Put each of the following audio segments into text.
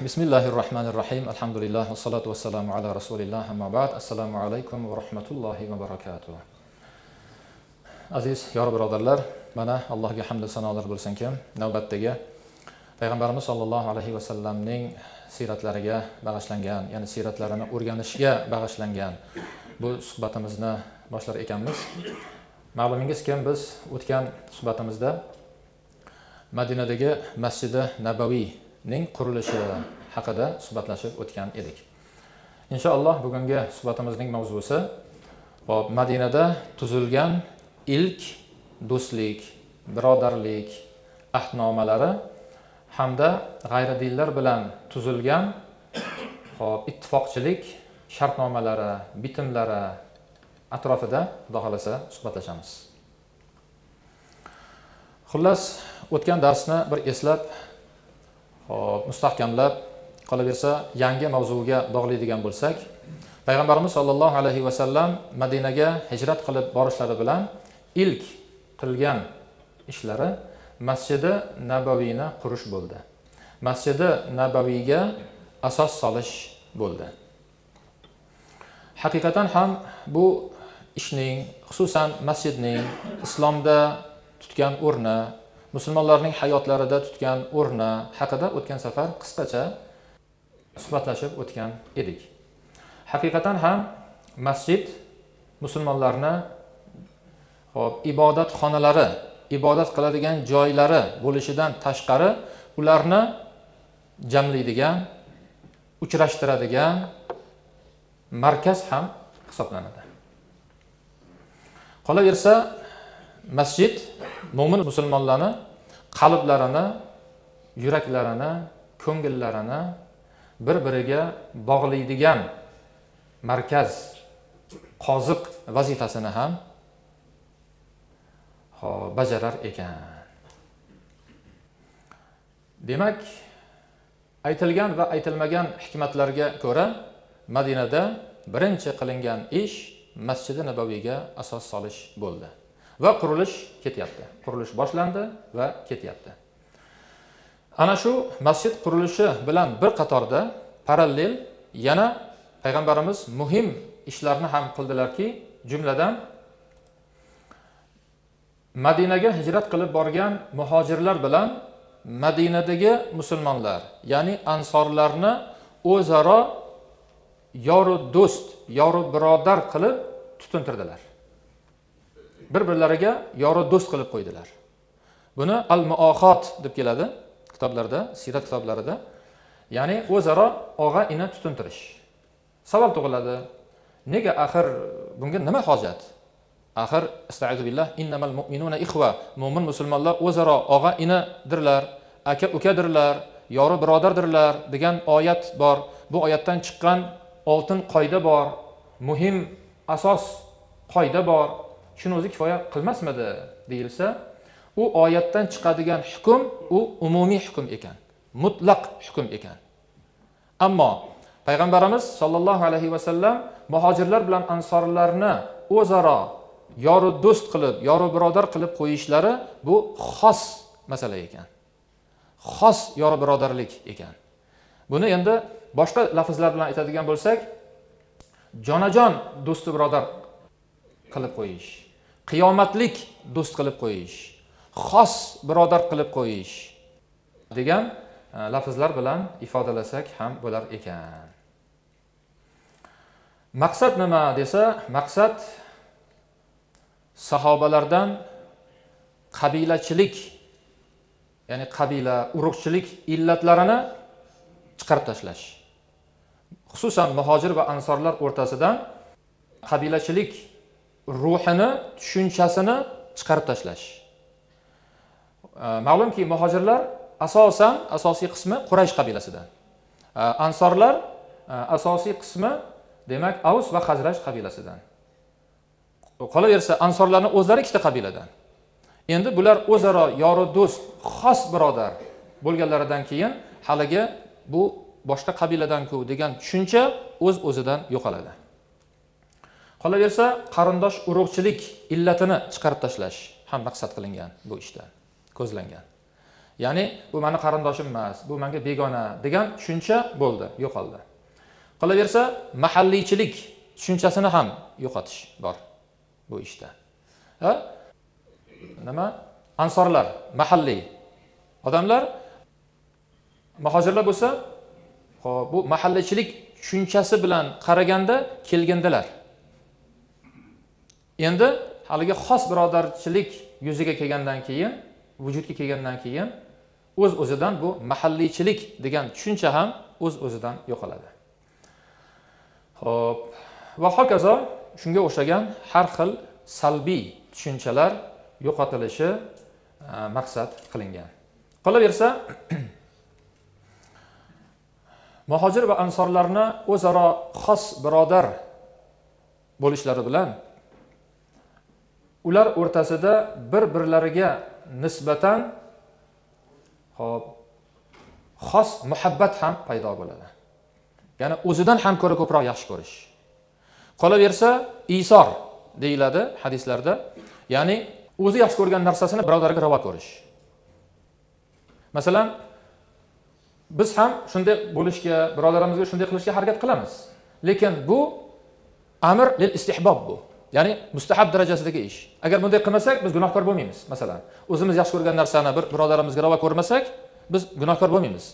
Bismillahirrahmanirrahim. Elhamdülillah ve salatu ve selamu ala Resulillah. Amma ba'd. Esselamu aleyküm ve rahmetullahi ve berekatuhu. Aziz yar birodarlar, bana Allah'a hamd sanolar bo'lsin ki, navbatdagi Peygamberimiz sallallahu aleyhi ve sellem'nin siratlariga bag'ishlangan, yani siratlarini o'rganishga bag'ishlangan bu suhbatimizni boshlar ekanmiz. Ma'lumingiz kim, biz o'tgan suhbatimizda Madinadagi Masjid an-Nabawiyning qurilishi haqida suhbatlashib o'tgan edik. Inshaalloh bugungi suhbatimizning mavzusi Madinada tuzilgan ilk do'stlik, birodarlik ahdnomalari hamda g'ayridinlar bilan tuzilgan ittifoqchilik shartnomalari, bitimlari atrofida xudo xolasa suhbatlashamiz. Xullas, o'tgan darsni bir eslab, mustahkamlab qolaversa, yangi mavzuga bog'laydigan bo'lsak, Payg'ambarimiz sollallohu alayhi va sallam Madinaga hijrat qilib borishlari bilan ilk qilgan ishlari Masjidi Nabaviyni qurish bo'ldi. Masjidi Nabaviyga asos solish bo'ldi. Haqiqatan ham bu ishning, xususan masjidning islomda tutgan o'rni, musulmonlarning hayotlarida tutgan o'rni haqida o'tgan safar qisqacha suhbatlashib o'tgan edik. Haqiqatan ham masjid musulmonlarni ibodat xonalari, ibodat qiladigan joylari bo'lishidan tashqari ularni jamlaydigan, uchrashtiradigan markaz ham hisoblanadi. Qolaversa, masjid mo'min musulmonlarni qalblarini, yuraklarini, ko'ngillarini bir-biriga bog'laydigan markaz, qoziq vazifasini ham bajarar ekan. Demak, aytilgan va aytilmagan hikmatlarga ko'ra Madinada birinchi qilingan ish Masjidi Nabaviyga asos solish bo'ldi va qurilish ketyapti. Qurilish boshlandi va ketyapti. Ana shu masjid qurilishi bilan bir qatorda parallel yana Payg'ambarimiz muhim ishlarni ham qildilarki, jumladan Madinaga hijrat qilib borgan muhojirlar bilan Madinadagi musulmonlar, ya'ni ansorlarni o'zaro yoru do'st, yoru birodar qilib tutintirdilar. Bir-birlariga yoru do'st qilib qo'ydilar. Buni al-muoxot deb keladi kitoblarda, sirat kitoblarida. Ya'ni o'zaro og'a ina tutintirish. Savol tug'iladi. Nega axir bunga nima hojat? Axir istaizu billah innamal mu'minuna ikhva. Mu'min musulmonlar o'zaro og'a inadirlar, aka ukadirlar, yoru birodardirlar degan oyat bor. Bu oyatdan chiqqan oltin qoida bor, muhim asos qoida bor. Shuni o'zi kifoya qilmasmidi deyilsa, u oyatdan chiqadigan hukm u umumiy hukm ekan, mutlaq hukm ekan. Ammo Payg'ambarimiz sollallohu alayhi va sallam muhojirlar bilan ansorlarni o'zaro yoru do'st qilib, yoru birodar qilib qo'yishlari bu xos masala ekan. Xos yoru birodarlik ekan. Buni endi boshqa lafzlar bilan aytadigan bo'lsak, jonajon do'sti birodar qilib qo'yish, qiyomatlik do'st qilib qo'yish, xos birodar qilib qo'yish degan lafzlar bilan ifodalasak ham bo'lar ekan. Maqsad nima desa, maqsad sahobalardan qabilachilik, ya'ni qabila, urug'chilik illatlarini chiqarib tashlash. Xususan muhojir va ansorlar o'rtasidan qabilachilik ruhini, tushunchasini chiqarib tashlash. Ma'lumki, muhojirlar asosan, asosiy qismi Quraysh qabilasidan. Ansorlar asosiy qismi demak Avs va Xazraj qabilasidan. Qolaversa, ansorlarning o'zlari ikkita qabiladan. Endi bular o'zaro yoru do'st, xos birodar bo'lganlaridan keyin haligi bu boshqa qabiladan-ku degan tushuncha o'z-o'zidan yo'qoladi. Qolaversa, qarindosh urug'chilik illatini chiqarib tashlash ham maqsad qilingan bu ishda, ko'zlangan. Yani bu meni karındaşım emas, bu menga begona degan tushuncha bo'ldi, yo'qoldi. Qolaversa, mahalliychilik tushunchasini ham yo'qotish bor bu ishda. Ha? Nima? Ansorlar, mahalliy odamlar, muhojirlar bo'lsa, bu mahallichilik tushunchasi bilan qaraganda kelgandilar. Endi haliga xos birodarchilik yuziga kelgandan keyin, vücudga kelgandan keyin o'z-o'zidan bu mahalliychilik degan tushuncha ham o'z-o'zidan yo'qoladi. Xo'p, va hokazo shunga o'xshagan har xil salbiy tushunchalar yo'qotilishi maqsad qilingan. Qolaversa, muhojir va ansorlarni o'zaro xos birodar bo'lishlari bilan ular o'rtasida bir-birlariga nisbatan xos muhabbat ham paydo bo'ladi. Ya'ni o'zidan ham ko'ra ko'proq yaxshi ko'rish. Qolaversa, isor deyiladi hadislarda. Ya'ni o'zi yaxshi ko'rgan narsasini birodariga ravo ko'rish. Masalan, biz ham shunday bo'lishga, birodarimizga shunday qilishga harakat qilamiz. Lekin bu amr lil istihbob bu. Ya'ni mustahab darajasidagi ish. Agar bunday qilmasak, biz gunohkor bo'lmaymiz. Masalan, o'zimiz yaxshi ko'rgan narsani bir birodarimizga ravo ko'rmasak, biz gunohkor bo'lmaymiz.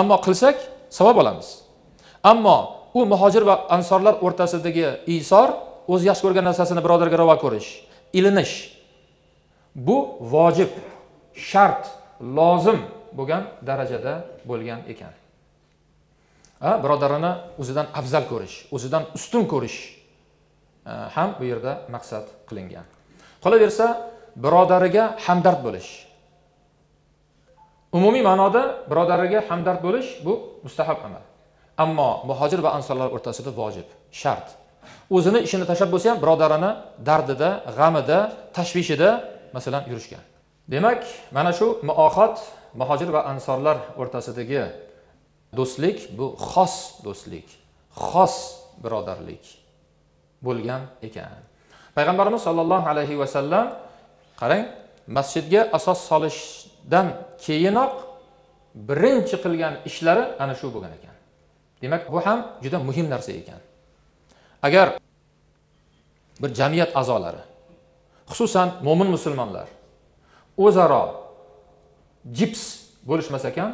Ammo qilsak, savob olamiz. Ammo u muhojir va ansorlar o'rtasidagi isor, o'zi yaxshi ko'rgan narsasini birodarga ravo ko'rish, ilinish, bu vacib, şart, lazım bo'lgan darajada bo'lgan ekan. Birodarini o'zidan afzal ko'rish, o'zidan ustun ko'rish ham bu yerda maqsad qilingan. Qolaversa, birodariga hamdard bo'lish. Umumiy ma'noda birodariga hamdard bo'lish bu mustahab amal. Ammo muhojir va ansorlar o'rtasida vacib, şart. O'zini ishini tashlab bo'lsa ham birodarini dardida, g'amida, tashvishida masalan yurishgan. Demak, mana shu muoxat, muhojir va ansorlar o'rtasidagi do'stlik bu xos do'stlik, xos birodarlik bo'lgan ekan. Payg'ambarimiz sollallohu alayhi va sallam qarang, masjidga asos solishdan keyinoq birinchi qilgan ishlari ana shu bo'lgan ekan. Demak, bu ham juda muhim narsa ekan. Agar bir jamiyat a'zolari, xususan mo'min musulmonlar o'zaro jips bo'lishmas ekan,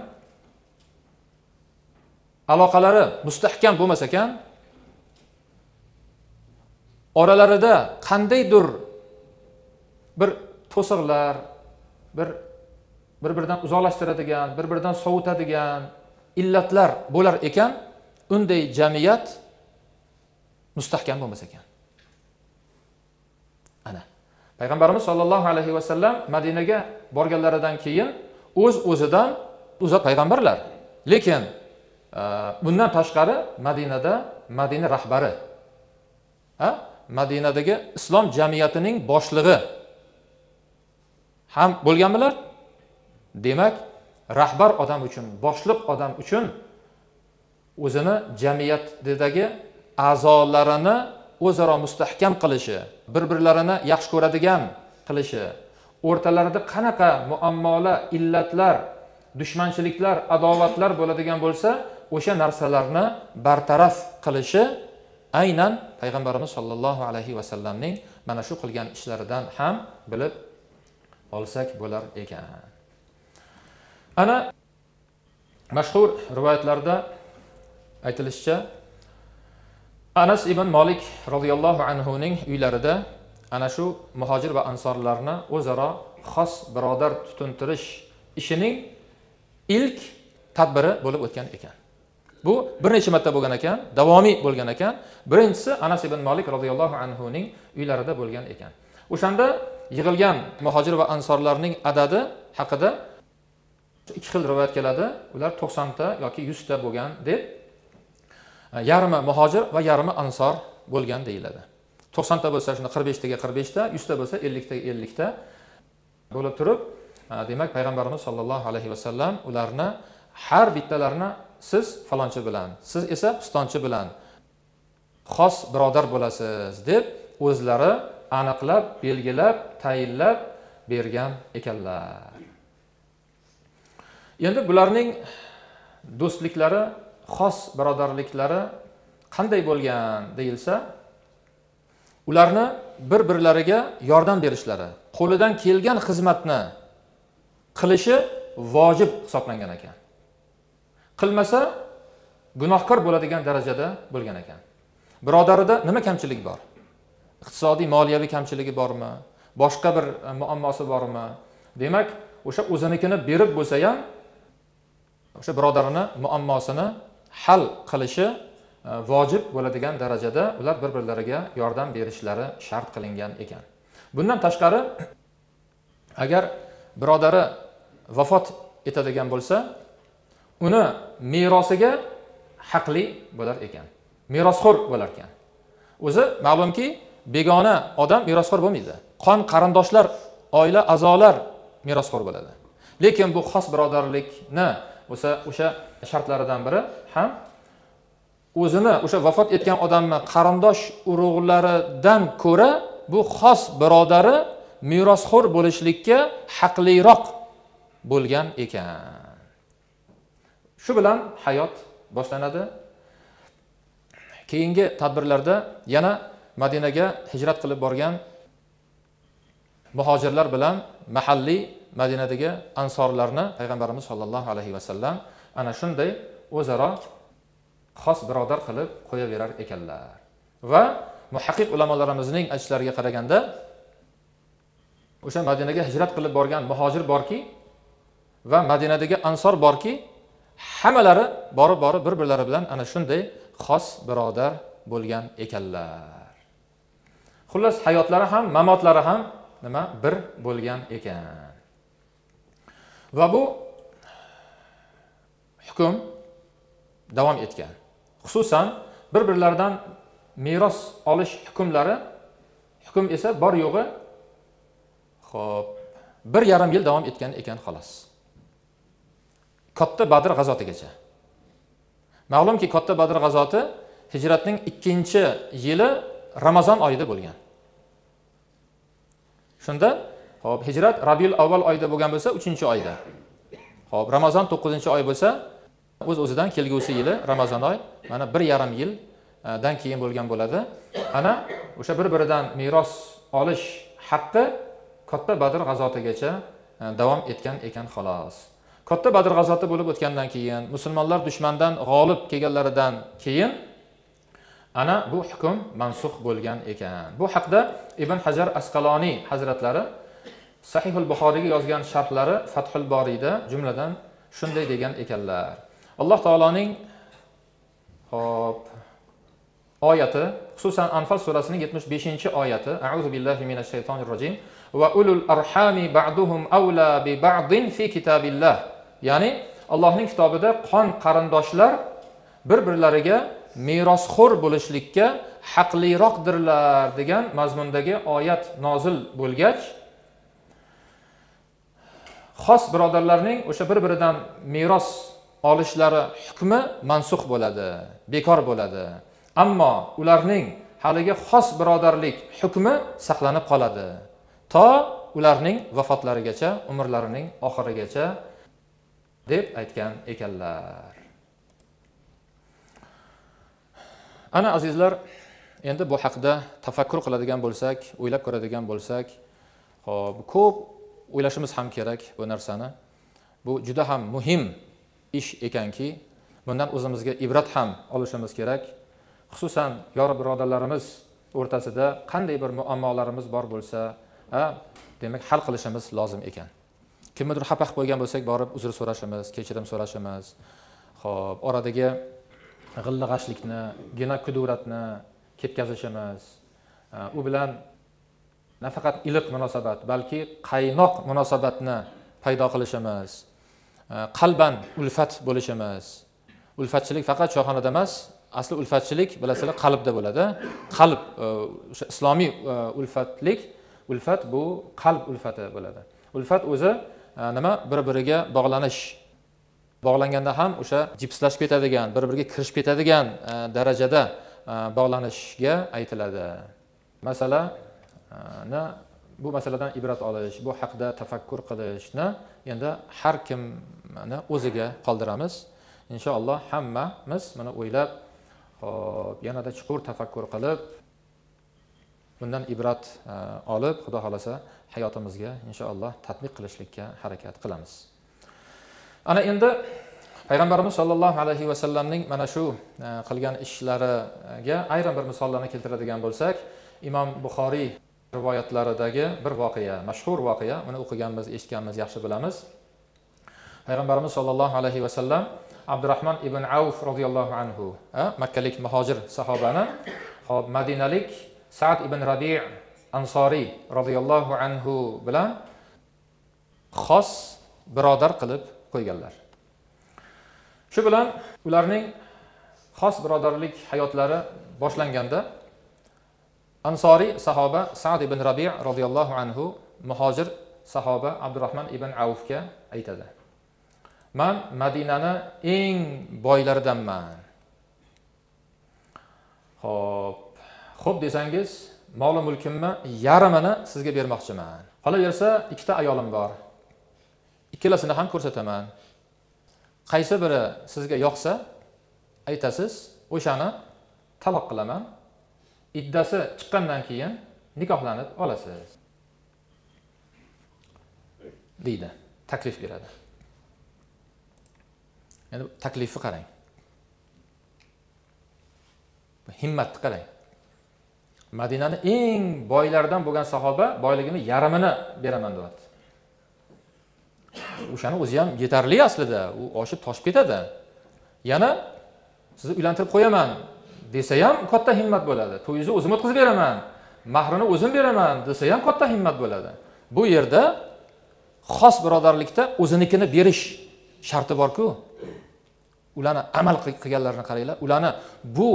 aloqalari mustahkam bo'lmas ekan, oralarida qandaydir bir to'siqlar, bir-biridan uzoqlashtiradigan, bir-biridan sovutadigan illatlar bo'lar ekan, unday jamiyat mustahkam bo'lmas ekan. Ana Peygamberimiz sallallahu aleyhi ve sellem Medine'ye borganlaridan keyin o'zidan uzak peygamberler. Lekin bundan tashqari Medine'de Madina rahbari, Medine'dagi islom jamiyatining boshlig'i ham bo'lganlar. Demak, rahbar odam uchun, boshliq odam uchun o'zini jamiyatdagi a'zolarini o'zaro mustahkam qilishi, bir-birlarini yaxshi ko'radigan qilishi, o'rtalarida qanaqa muammolar, illatlar, dushmanchiliklar, adovatlar bo'ladigan bo'lsa, o'sha narsalarni bartaraf qilishi aynan payg'ambarimiz sollallohu alayhi va sallamning mana shu qilgan ishlaridan ham bilib olsak bo'lar ekan. Ana mashhur rivoyatlarda aytilishicha, Anas ibn Malik radhiyallohu anhuning uylarida ana shu muhojir va ansorlarni o'zaro xos birodar tutuntirish ishining ilk tadbiri bo'lib o'tgan ekan. Bu bir necha marta bo'lgan ekan, davomiy bo'lgan ekan. Birinchisi Anas ibn Malik radhiyallohu anhuning uylarida bo'lgan ekan. O'shanda yig'ilgan muhojir va ansorlarning adadi haqida ikki xil rivoyat keladi. Ular 90 ta yoki 100 ta bo'lgan deb, yarmi muhojir va yarmi ansor bo'lgan deyiladi. 90 ta bo'lsa shunda 45 taga 45 ta, 100 ta bo'lsa 50 taga 50 ta bo'lib turib, demak payg'ambarimiz sollallohu alayhi vasallam ularni har bittalarini siz falonchi bilan, siz esa pistonchi bilan xos birodar bo'lasiz deb o'zlari aniqlab, belgilab, tayinlab bergan ekanlar. Endi bularning do'stliklari, xos birodarliklari qanday bo'lgan deyilsa, ularni bir-birlariga yordam berishlari, qo'lidan kelgan xizmatni qilishi vojib hisoblangan ekan. Qilmasa gunohkor bo'ladigan darajada bo'lgan ekan. Birodarida nima kamchilik bor? İqtisodiy, moliyaviy kamchiligi bormi? Boshqa bir muammosi bormi? Demak, o'sha o'zinikini berib bo'lsa ham, o'sha birodarini muammosini hal qilishi vojib bo'ladigan darajada ular bir-birlariga yordam berishlari shart qilingan ekan. Bundan tashqari, agar birodari vafot etadigan bo'lsa, uni merosiga haqli bo'lar ekan. Merosxo'r bo'lar ekan. O'zi ma'lumki, begona odam merosxo'r bo'lmaydi. Qon qarindoshlar, oila a'zolar merosxo'r bo'ladi. Lekin bu xos birodarlikni o'sha shartlaridan biri ham o'zini o'sha vafot etgan odamni qarindosh urug'laridan ko'ra bu xos birodari merosxo'r bo'lishlikka haqliroq bo'lgan ekan. Shu bilan hayot boshlanadi. Keyingi tadbirlarda yana Madinaga hijrat qilib borgan muhojirlar bilan mahalliy Madinadagi ansorlarni payg'ambarimiz sollallohu alayhi vasallam ana shunday o'zaro xos birodar qilib qo'yaverar ekanlar. Va muhaqqiq ulamolarimizning aytishlariga qaraganda o'sha Madinaga hijrat qilib borgan muhojir borki va Madinadagi ansor borki, hammalari borib-borib bir-birlari bilan ana shunday xos birodar bo'lgan ekanlar. Xullas hayotlari ham, mamotlari ham nima bir bo'lgan ekan. Va bu hukm davom etgan. Xususan bir-birlaridan meros olish hukmlari, hukm esa bor yo'g'i xo'p 1,5 yil davom etgan ekan xolos. Katta Badr g'azotigacha. Ma'lumki, Katta Badr g'azoti hijratning 2-yili Ramazon oyida bo'lgan. Shunda, hop, hijrat Rabiul avval oyida bo'lgan bo'lsa, 3-oyda. Hop, Ramazon 9-oy bo'lsa, o'z-o'zidan kelgusi yili Ramazon oy mana 1,5 yildan keyin bo'lgan bo'ladi. Ana o'sha bir-biridan meros olish haqqi Katta Badr g'azotigacha davom etgan ekan xolos. Katta Badr g'azoti bo'lib o'tgandan keyin, musulmonlar dushmandan g'olib kelganlaridan keyin ana bu hukm mansux bo'lgan ekan. Bu haqda Ibn Hajar al-Asqalani hazratlari Sahihul Bukhariga yozgan sharhlari Fathul Boriyda jumladan shunday degan ekanlar. Alloh taoloning hop oyati, xususan Anfal surasining 75-oyati, A'udhu billahi minash shaytonir rojim. Va ulul arhami ba'duhum awla bi ba'din fi kitabillah. Yani Allohning kitobida qon qarindoshlar bir-birlariga merosxo'r bo'lishlikka haqliroqdirlar degan mazmundagi oyat nozil bo'lgach, xos birodarlarning o'sha bir-biridan meros olishlari hukmi mansux bo'ladi, bekor bo'ladi. Ammo ularning haligi xos birodarlik hukmi saqlanib qoladi. To ularning vafotlarigacha, umrlarining oxirigacha deb aytgan ekanlar. Ana azizlar, endi bu haqda tafakkur qiladigan bo'lsak, o'ylab ko'radigan bo'lsak, hop, ko'p o'ylashimiz ham kerak bu narsani. Bu juda ham muhim ish ekanki, bundan o'zimizga ibrat ham olishimiz kerak. Xususan yor birodarlarimiz o'rtasida qanday bir muammolarimiz bor bo'lsa, demak hal qilishimiz lozim ekan. Kimnidir xafa bo'lgan bo'lsak, borib uzr so'rashimiz, kechirim so'rashimiz. Xo'p, oradagi g'illig'ashlikni, gina kuduratni ketkazishimiz, u bilan nafaqat iliq munosabat, balki qaynoq munosabatni paydo qilishimiz, qalban ulfat bo'lishimiz. Ulfatchilik faqat shohonada emas, asli ulfatchilik bilasizlar qalbda bo'ladi. Qalb o'sha islomiy ulfatlik, ulfat bu qalb ulfati bo'ladi. Ulfat o'zi nima bir-biriga bog'lanish, bog'langanda ham o'sha jipslashib ketadigan, bir-biriga kirishib ketadigan darajada bog'lanishga aytiladi. Masalani bu masaladan ibrat olish, bu haqda tafakkur qilishni endi har kim mana o'ziga qoldiramiz. İnşallah hammamiz mana o'ylab, yanada chuqur tafakkur qilib, bundan ibrat olib, Xudo xolasa hayotimizga inşallah tatbiq qilishlikka harakat qilamiz. Ana endi Peygamberimiz sallallahu aleyhi ve sellem'nin mana shu qilgan ishlariga ayrim bir misollarni keltiradigan bo'lsak, İmam Buxoriy rivoyatlaridagi bir voqea, mashhur voqea, uni o'qiganmiz, eshitganmiz, yaxshi bilamiz. Peygamberimiz sallallahu aleyhi ve sellem Abdurrahman ibn Awf radhiyallahu anhu, Makkalik muhojir sahobani, Madinalik Sa'd ibn Rabi' Ansori radhiyallahu anhu bilan xos birodar qilib qo'yganlar. Shu bilan ularning xos birodarlik hayotlari boshlanganda Ansori sahoba Sa'd ibn Rabi' radhiyallahu anhu muhojir sahoba Abdurrahman ibn Awfga aytadi: "Men Madinani eng boylaridanman." Xo'p desangiz, mol mulkimni yarmini sizga bermoqchiman. Qolaversa, ikkita ayolim bor. Ikkalasini ham ko'rsataman. Qaysi biri sizga yoqsa, aytasiz, o'shani taloq qilaman. Iddasi chiqqandan keyin nikohlanib olasiz, deydi, taklif beradi. Endi taklifni qarang. Himmatni qarang. Madinaning eng boylaridan bo'lgan sahoba boyligini yarmini beraman deydi. O'shani o'zi ham yetarli aslida, u oshib toshib ketadi. Yana sizni uylantirib qo'yaman desa ham katta himmat bo'ladi. To'yingizni o'zim o'tkazib beraman, mahrini o'zim beraman desa ham katta himmat bo'ladi. Bu yerda xos birodarlikda o'zinikini berish sharti bor-ku. Ularni amal qilganlarini qaranglar, ularni bu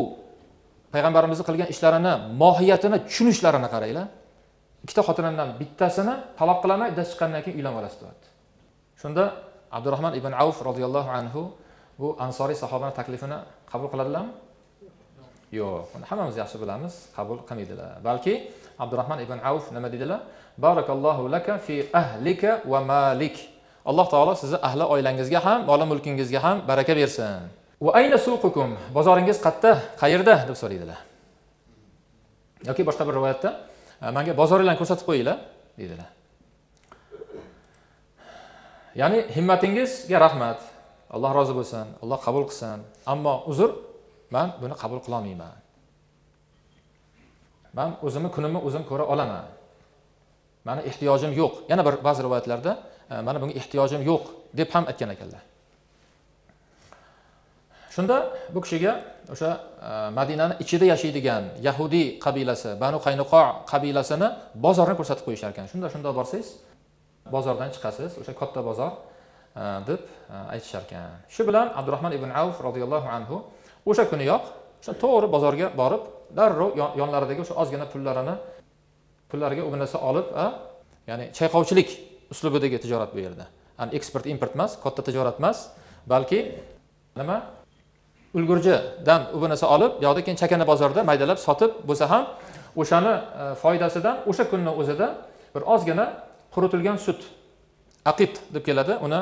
payg'ambarimizning qilgan ishlarini, mohiyatini tushunishlarini qaranglar. Ikkita xotindan bittasini taloq qilaman, iddasi chiqqandan keyin uylanib olasiz deydi. Shunda Abdurrahman ibn Awf radhiyallahu anhu bu Ansoriy sahobaning taklifini qabul qiladilarmi? Yo'q. Buni hammamiz yaxshi bilamiz, qabul qilmaydilar. Balki Abdurrahman ibn Awf nima dedilar? Barakallahu laka fi ahlika va malik. Alloh taolo sizni ahli oilangizga ham, mol mulkingizga ham baraka bersin. Va ayna suqukum? Bozoringiz qayerda deb so'raydilar. Yoki boshqa bir rivoyatda menga bozoringlarni ko'rsatib qo'yinglar, deydilar. Ya'ni himmatingizga rahmat. Alloh rozi bo'lsin, Alloh qabul qilsin. Ammo uzr, men buni qabul qila olmayman. Men o'zimni kunimni o'zim ko'ra olaman. Meni ehtiyojim yo'q. Yana bir ba'zi rivoyatlarda meni bunga ehtiyojim yo'q deb ham aytgan ekanlar. Shunda bu kishiga o'sha Madinaning ichida yashaydigan Yahudi qabilasi, Banu Qaynuqa qabilasini bozorni ko'rsatib qo'yishar ekan. Shunda borsangiz bozordan chiqasiz, o'sha katta bozor deb aytishar ekan. Shu bilan Abdurrahman ibn Awf radhiyallahu anhu o'sha kuni yo'q, o'sha to'g'ri bozorga borib, darrov yonlaridagi o'sha ozgina pullariga o'binasa olib, ya'ni chayqovchilik uslubidagi tijorat bu yerda. Ya'ni eksport import emas, katta tijorat emas, balki nima ulgurjidan o'binasa olib, yo'qda keyin chakana bozorda maydalab sotib bo'lsa ham, o'shani foydasidan o'sha kunni o'zida bir ozgina qurutilgan sut, aqit deb keladi, uni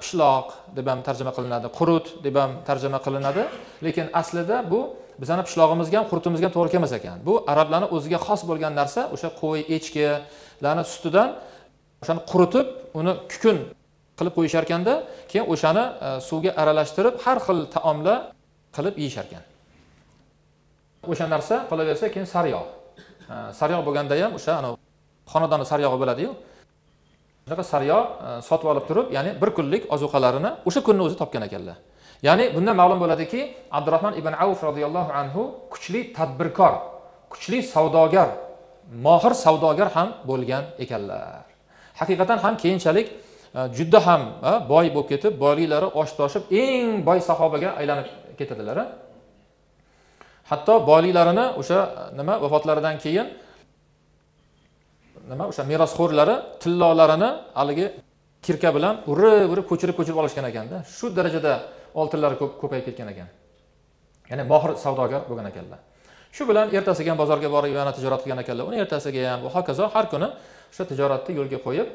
pishloq deb ham tarjima qilinadi, qurut deb ham tarjima qilinadi. Lekin aslida bu bizning pishlog'imizga ham, qurutimizga ham to'g'ri kelmas ekan. Bu arablarning o'ziga xos bo'lgan narsa, o'sha qo'y, echkilarning sutidan o'shani quritib, uni kukun qilib qo'yishar ekanda, keyin o'shani suvga aralashtirib, har xil taomlar qilib yeyishar ekan. O'sha narsa qolaversa keyin sariyog'. Sariyog' bo'lganda ham o'sha ana xonadonning sariyog'i bo'ladi-yu. Shunaqa sariyog' sotib olib turib, ya'ni bir kunlik ozuqalarini o'sha kunni o'zi topgan ekanlar. Ya'ni bundan ma'lum bo'ladiki, Abdurrahman ibn Awf radhiyallahu anhu kuchli tadbirkor, kuchli savdogar, mohir savdogar ham bo'lgan ekanlar. Haqiqatan ham keyinchalik juda ham boy bo'lib ketib, boyliklari oshib-toshib eng boy sahobaga aylanib ketadilar. Hatto boyliklarini o'sha nima vafotlaridan keyin o'sha merosxo'rlari tillolarini haligi kirka bilan urib-urib ko'chirib olishgan ekanda, shu darajada oltinlari ko'payib ketgan ekan. Ya'ni mohir savdogar bo'lgan ekanlar. Shu bilan ertasiga ham bozorga borib yana tijorat qilgan ekanlar. Uni ertasiga ham va hokazo har kuni o'sha tijoratni yo'lga qo'yib,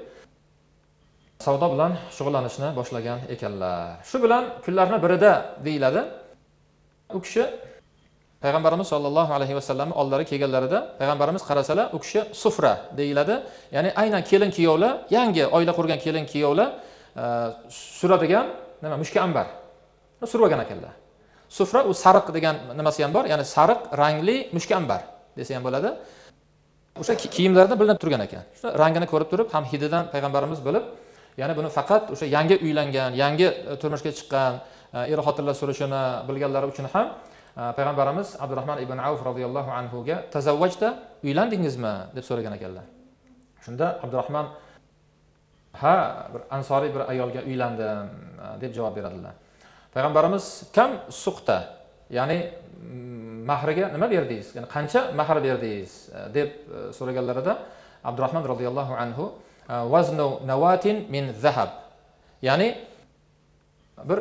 savdo bilan shug'ullanishni boshlagan ekanlar. Shu bilan kunlarning birida deyiladi, u kishi Peygamberimiz sallallahu aleyhi ve sellem onları kelganlarida Peygamberimiz qarasalar u kishi sufra deyiladi. Ya'ni aynan kelin kiyovlar, yangi oila qurgan kelin kiyovlar suradigan nima mushka ambar survagan ekanlar. Sufra u sariq degan nimasi ham bor, ya'ni sariq rangli mushka ambar desa ham bo'ladi. O'sha kiyimlarda bilinib turgan ekan. Shu rangini ko'rib turib ham hididan Peygamberimiz bilib, ya'ni buni faqat o'sha yangi uylangan, yangi turmushga chiqqan er-xotinlar surishini bilganlari uchun ham Peygamberimiz Abdurrahman ibn Awf radhiyallahu anhuga "Tazavvajta, uylandingizmi?" deb so'ragan ekanlar. Shunda Abdurrahman "Ha, bir ansoriy bir ayolga uylandim" deb javob beradilar. Peygamberimiz "Kam suqta", ya'ni mahriga nima berdingiz? Ya'ni qancha mahr berdingiz deb so'raganlarida Abdurrahman radhiyallahu anhu "Waznu nawatin min zahab", ya'ni bir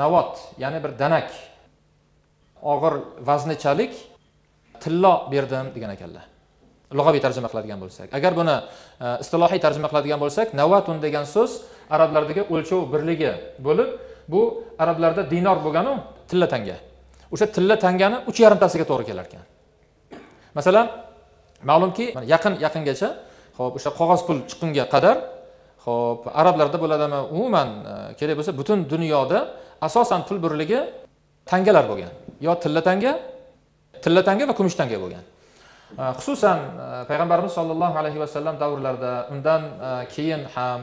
navot, ya'ni bir danak og'ir vaznichalik tillo berdim degan ekanlar. Lug'aviy tarjima qiladigan bo'lsak, agar buni istilohiy tarjima qiladigan bo'lsak, navatun degan so'z arablardagi o'lchov birligi bo'lib, bu arablarda dinor bo'lganu tilla tanga. O'sha tilla tangani 3,5 tasiga to'g'ri kelar ekan. Masalan, ma'lumki yaqingacha, xo'p, o'sha qog'oz pul chiqqunga qadar, xo'p, arablarda bo'ladimi, umuman kerak bo'lsa butun dunyoda asosan pul birligi tangalar bo'lgan. Yo tilla tanga va kumush tanga bo'lgan. Xususan Peygamberimiz sallallohu alayhi ve sellem davrlarida, undan keyin ham,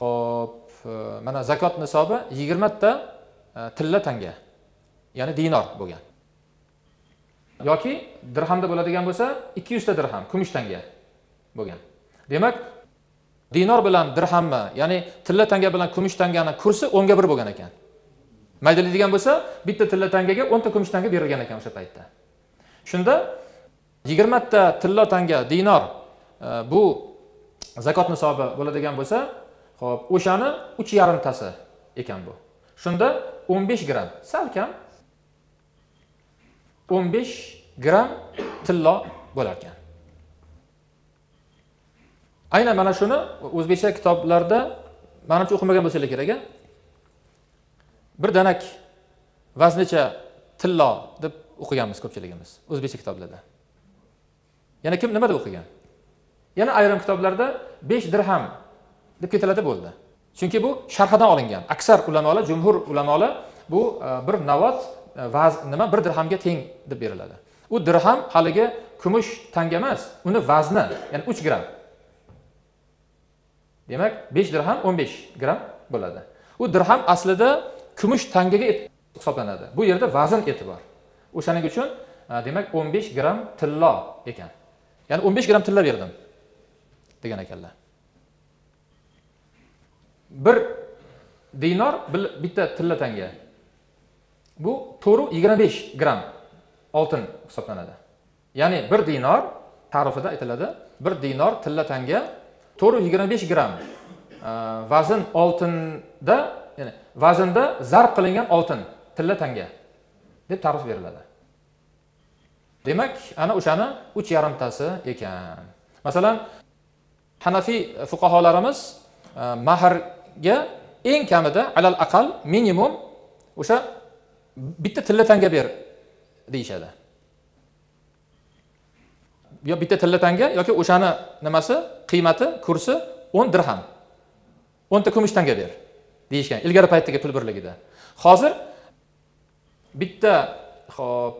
xo'p, mana zakot nisobi 20 ta tilla tanga, ya'ni dinor bo'lgan. Yoki dirhamda bo'ladigan bo'lsa 200 ta dirham kumush tanga bo'lgan. Demak, dinor bilan dirhamni, ya'ni tilla tanga bilan kumush tangani kursi 10:1 bo'lgan ekan. Maydaladigan bo'lsa, bitta tilla tangaga 10 ta kumush tanga berilgan ekan o'sha paytda. Shunda 20 ta tilla tanga dinor bu zakot nisobi bo'ladigan bo'lsa, xo'p, o'shani 3,5 tasi ekan bu. Shunda 15 gram, salkam 15 gram tilla bo'lar ekan. Aynan mana shuni o'zbekcha kitoblarda menimcha o'qimagan bo'lsanglar kerak-a? Bir danak vaznicha tillo deb o'qiganmiz ko'pchiligimiz o'zbekcha kitoblarda. Yana kim nima deb o'qigan? Yana ayrim kitoblarda 5 dirham deb ketiladi bo'ldi. Chunki bu sharhadan olingan. Aksar ulamolar, jumhur ulamolar bu bir navot vaz nima 1 dirhamga teng deb beriladi. U dirham haliga kumush tanga emas, uni vazni, ya'ni 3 gram. Demak, 5 dirham 15 gram bo'ladi. U dirham aslida kumush tangaga hisoblanadi. Bu yerda vazn e'tibor. O'shaning uchun demak 15 gram tillo ekan. Ya'ni 15 gram tilla berdim degan ekanlar. Bir dinor bitta tilla tanga. Bu to'g'ri 25 gram oltin hisoblanadi. Ya'ni 1 dinor ta'rifida aytiladi, 1 dinor tilla tanga to'g'ri 25 gram vazn oltinda, ya'ni vaznda zarb qilingan oltin tilla tanga deb ta'rif beriladi. Demak, ana o'shani 3,5 tasi ekan. Masalan, Hanafi fuqaholarimiz mahrga eng kamida alal aqal minimum o'sha bitta tilla tanga ber deyshadi. Yo bitta tilla tanga yoki o'shani nimasi qiymati kursi 10 dirham. 10 ta kumush tanga ber deyishgan ilgari paytdagi pul birligida. Hozir bitta, xo'p,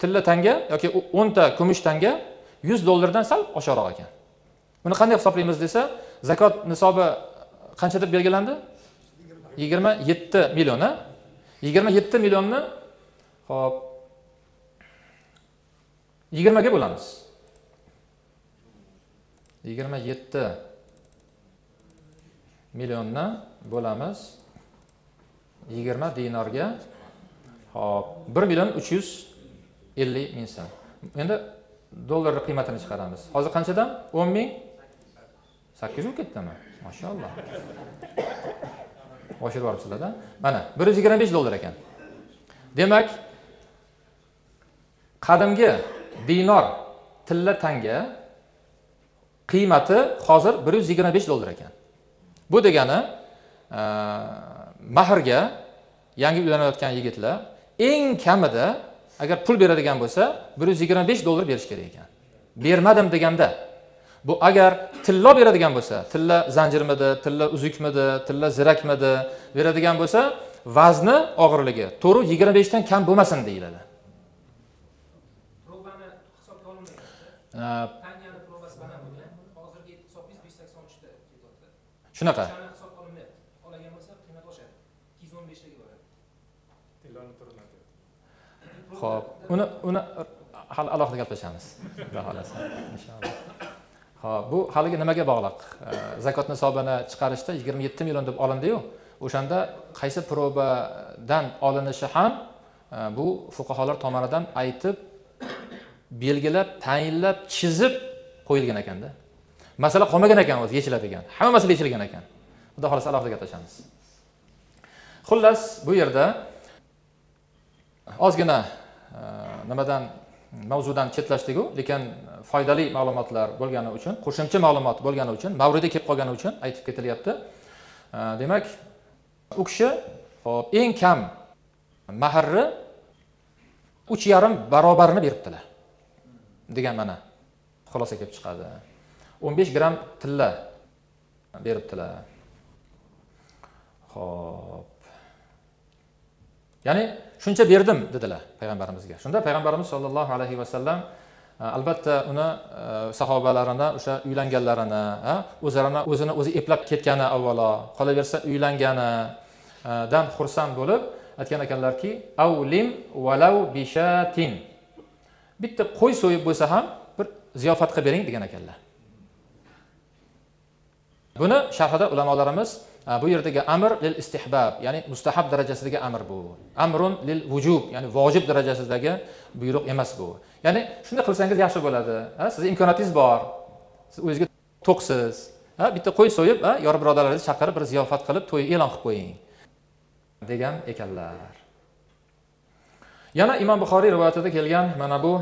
tilla tanga yoki 10 ta kumush tanga $100 dan sal oshiqroq ekan. Buni qanday hisoblaymiz desa, zakot nisobi qancha deb belgilandi? 27 million. 27 millionni, xo'p, 20 ga bo'lamiz. 27 millionni bo'lamiz 20 dinorga, hop, 1,350,000 so'm. Endi dollarning qiymatini chiqaramiz. Hozir qanchadan? 10,800 ketdimi? Mashallah. Oshirib yuboribsizlar-da. Mana $125 ekan. Demak, qadimgi dinor tilla tanga qiymati hozir $125 ekan. Bu degani mahrga yangi uylanayotgan yigitlar eng kamida agar pul beradigan bo'lsa 125 dollar berish kerak ekan. Bermadim deganda, bu agar tilla beradigan bo'lsa, tilla zanjirmidi, tilla uzukmidi, tilla zirakmidi beradigan bo'lsa, vazni og'irligi to'g'ri 25 dan kam bo'lmasin deyiladi. Probani hisobga olmaydi. Shunaqa. Xo'p, uni hal alohida gaplashamiz. Inshaalloh. Xo'p, bu haliga nimaga bog'liq? Zakot nisobini chiqarishda 27 million deb olindi-yu. O'shanda qaysi probadan olinishi ham bu fuqaholar tomonidan aytib, belgilab, tayinlab, chizib qo'yilgan ekanda. Masala qolmagan ekan, o'zi yechiladigan. Hamma masala yechilgan ekan. Xudo xolasa alohida gaplashamiz. Xullas, bu yerda ozgina nimadan mavzudan chetlashdik-ku, lekin foydali ma'lumotlar bo'lgani uchun, qo'shimcha ma'lumot bo'lgani uchun, mavruda kelib qolgani uchun aytib ketilyapti. Demak, u kishi hop eng kam mahrni 3,5 barobarini beribdilar degan mana xulosa kelib chiqadi. 15 gram tilla beribdilar. Xo'p. Ya'ni shuncha berdim dedilar payg'ambarimizga. Shunda payg'ambarimiz sollallohu alayhi vasallam albatta uni sahobalarini, o'sha uylanganlarini, o'zlarini o'zini o'zi eplab ketgani avvalo, qolaversa uylanganidan xursand bo'lib aytgan ekanlarki, "Avlim walau bishatin." Bitta qo'y so'yib bo'lsa ham bir ziyofat qilib bering degan ekanlar. Buni sharhida ulamolarimiz bu yerdagi amr lil istihbab, ya'ni mustahab darajasidagi amr bu. Amrun lil vujub, ya'ni vojib darajasidagi buyruq emas bu. Ya'ni shunday qilsangiz yaxshi bo'ladi. Siz imkoniyatingiz bor. Siz o'zingizga to'qsiz. Bitta qo'y so'yib, yor birodarlaringizni chaqirib bir ziyofat qilib to'y e'lon qilib qo'ying degan ekanlar. Yana Imom Buxoriy rivoyatida kelgan mana bu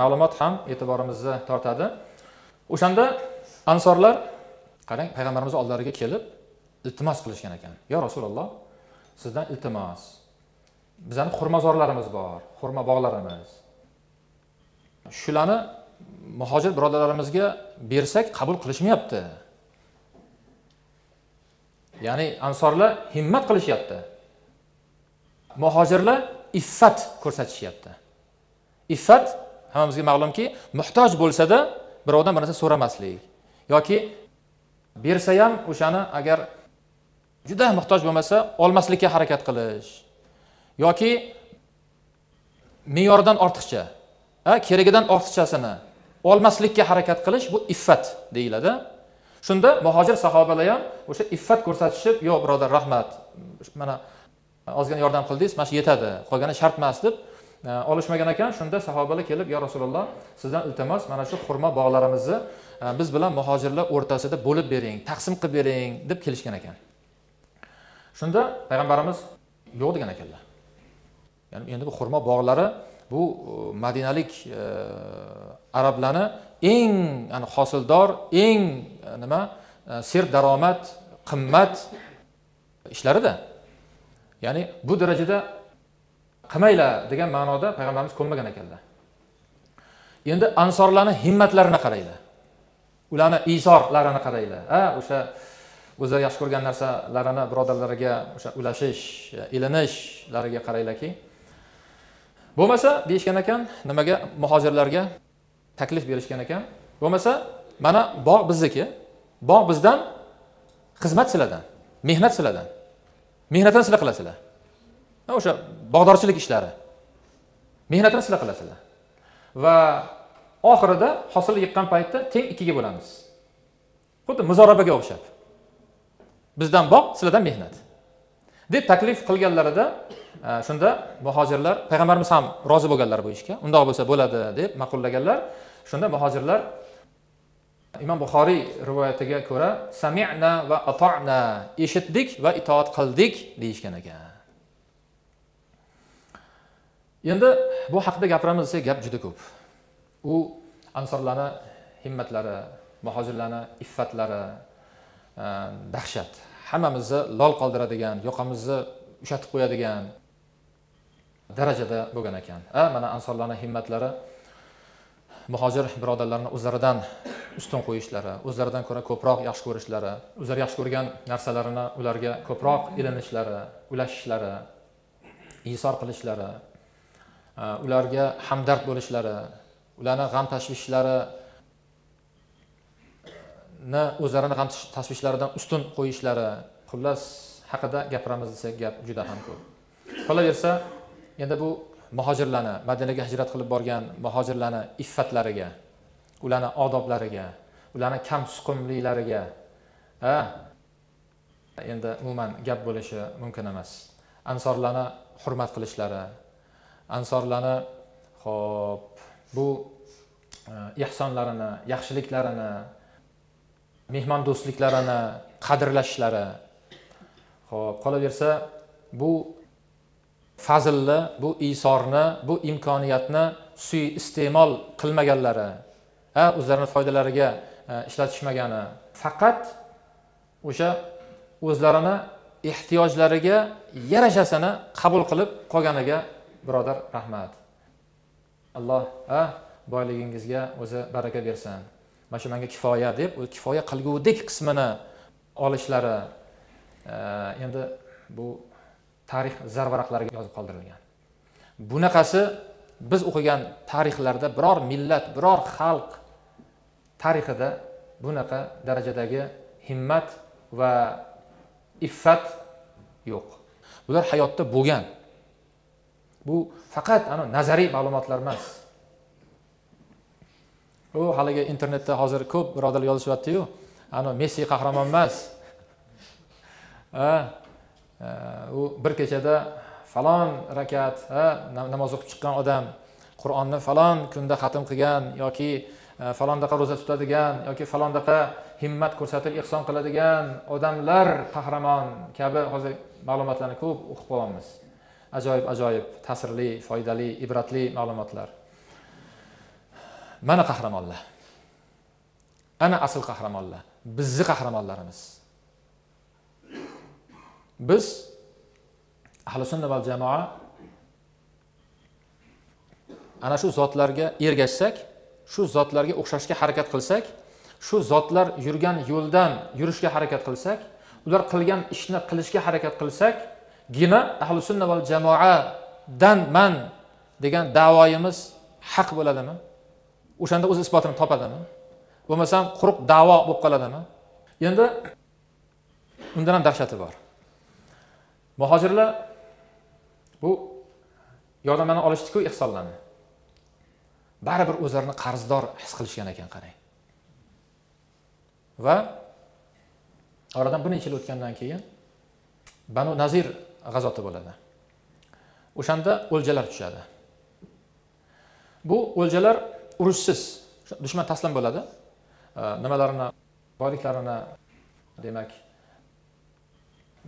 ma'lumot ham e'tiborimizni tortadi. O'shanda ansorlar qarang, payg'ambarimiz oldilariga kelib iltimos qilishgan ekan. "Ya Rasululloh, sizdan iltimos. Bizning xurmozorlarimiz bor, xurmo bog'larimiz. Shularni muhojir birodarlarimizga bersak qabul qilishmayapti." Ya'ni ansorlar himmat qilishyapti. Muhojirlar iffat ko'rsatishyapti. Iffat hammamizga ma'lumki, muhtoj bo'lsa-da birovdan bir narsa so'ramaslik yoki bersa ham o'shani agar juda muhtoj bo'lmasa olmaslikka harakat qilish yoki me'yordan ortiqcha, keragidan ortiqchasini olmaslikka harakat qilish bu iffat deyiladi. Shunda muhojir sahobalar ham o'sha iffat ko'rsatishib, "Yo'q birodar, rahmat. Mana ozgina yordam qildingiz, mana shu yetadi. Qolgani shart emas" deb olishmagan ekan. Shunda sahobalar kelib, "Ya Rasululloh, sizdan iltimos, mana shu xurmo bog'larimizni biz bilan muhojirlar o'rtasida bo'lib bering, taqsim qilib bering" deb kelishgan ekan. Shunda payg'ambarimiz yo'q degan ekanlar. Ya'ni endi bu xurmo bog'lari bu madinalik arablarni eng hosildor, eng nima ser daromad, qimmat ishlarida. Ya'ni bu darajada qilmaylar degan ma'noda payg'ambarimiz ko'nmagan ekanlar. Endi ansorlarning himmatlarini qaraylar. Ularni isorlarini qaraylar. O'sha o'zi yaxshi ko'rgan narsalarini birodarlariga o'sha ulashish, ilinishlariga qaraylarki, bo'lmasa deyishgan ekan, nimaga muhojirlarga taklif berishgan ekan. Bo'lmasa mana bog' bizniki, bog' bizdan, xizmat sizlardan, mehnat sizlardan. Mehnatni sizlar qilasizlar. O'sha bog'dorchilik ishlari. Mehnatni sizlar qilasizlar. Va oxirida hosil yiqqan paytda teng 2ga bo'lamiz. Xuddi muzorabaga o'xshab. Bizdan bog', sizlardan mehnat deb taklif qilganlarida shunda muhojirlar, payg'ambarimiz ham rozi bo'lganlar bu ishga. Undoq bo'lsa bo'ladi deb ma'qullaganlar. Shunda muhojirlar Imom Buxoriy rivoyatiga ko'ra sami'na va ata'na, eshitdik va itoat qildik deyishgan ekan. Endi bu haqida gapiramiz desak, gap juda ko'p. U ansorlarning himmatlari, muhojirlarning iffatlari, dahshat. Hammamizni lol qoldiradigan, yoqamizni ushatib qo'yadigan darajada bo'lgan ekan. Mana ansorlarning himmatlari muhojir birodarlarni o'zlaridan üstün qo'yishlari, o'zlaridan ko'ra ko'proq yaxshi ko'rishlari, o'zlari yaxshi ko'rgan narsalarini ularga ko'proq ilinishlari, ulashishlari, isor qilishlari, ularga hamdard bo'lishlari, ularni g'am tashvishlarini o'zlarini g'am tashvishlaridan üstün qo'yishlari, xullas haqida gapiramiz desak gap juda ham ko'p. Qolaversa, endi bu muhojirlarni, Madinaga hijrat qilib borgan muhojirlarni iffatlariga, ularning odoblariga, ularning kam suqumliklariga endi umuman gap bo'lishi mumkin emas. Ansorlarni hurmat qilishlari, ansorlarni xo'p, bu ihsonlarini, yaxshiliklarini, mehmondo'stliklarini qadrlashlari, xo'p, qolaversa bu fazilni, bu isorni, bu imkoniyatni suiiste'mol qilmaganlari, o'zlarining foydalariga ishlatishmagani, faqat o'sha o'zlarini ehtiyojlariga yarashasini qabul qilib qolganiga birodar rahmat. Alloh boyligingizga o'zi baraka bersin. Mana shu menga kifoya deb, u kifoya qilgudek qismini olishlari endi bu tarix zarvaraqlariga yozib qoldirilgan. Bunaqasi biz o'qigan tarixlarda biror millat, biror xalq tarixida bunaqa darajadagi himmat va iffat yo'q. Bular hayotda bo'lgan. Bu faqat ana nazariy ma'lumotlar emas. U haliga internetda hozir ko'p birodarlar yozishyapti-yu, ana Messi qahramon emas. U bir kechada falon rakat namoz o'qib chiqqan odam, Qur'onni falon kunda xatm qilgan yoki falondaqa ro'za tutadigan yoki falondaqa himmat ko'rsatib ihson qiladigan odamlar qahramon kabi hozir ma'lumotlarni ko'p o'qib qo'yamiz. Ajoyib ta'sirli, foydali, ibratli ma'lumotlar. Mana qahramonlar. Ana asl qahramonlar. Bizni qahramonlarimiz. Biz Ahli sunna val jamoa ana shu zotlarga ergashsak, shu zotlarga o'xshashga harakat qilsak, shu zotlar yurgan yo'ldan yurishga harakat qilsak, ular qilgan ishni qilishga harakat qilsak, gina Ahli sunna val jamoadan man degan da'voyimiz haq bo'ladimi? O'shanda o'z isbotini topadimi? Bo'lmasam quruq da'vo bo'lib qoladimi? Endi undan ham dahshati bor. Muhojirlar bu yordamini olishdi-ku ihsonlarni. Baribir o'zlarini qarzdor his qilishgan ekan, qarang. Va oradan bir necha yil o'tgandan keyin Banu Nadir g'azoti bo'ladi. O'shanda o'ljalar tushadi. Bu o'ljalar urushsiz, dushman taslim bo'ladi. Nimalarini, boyliklarini demak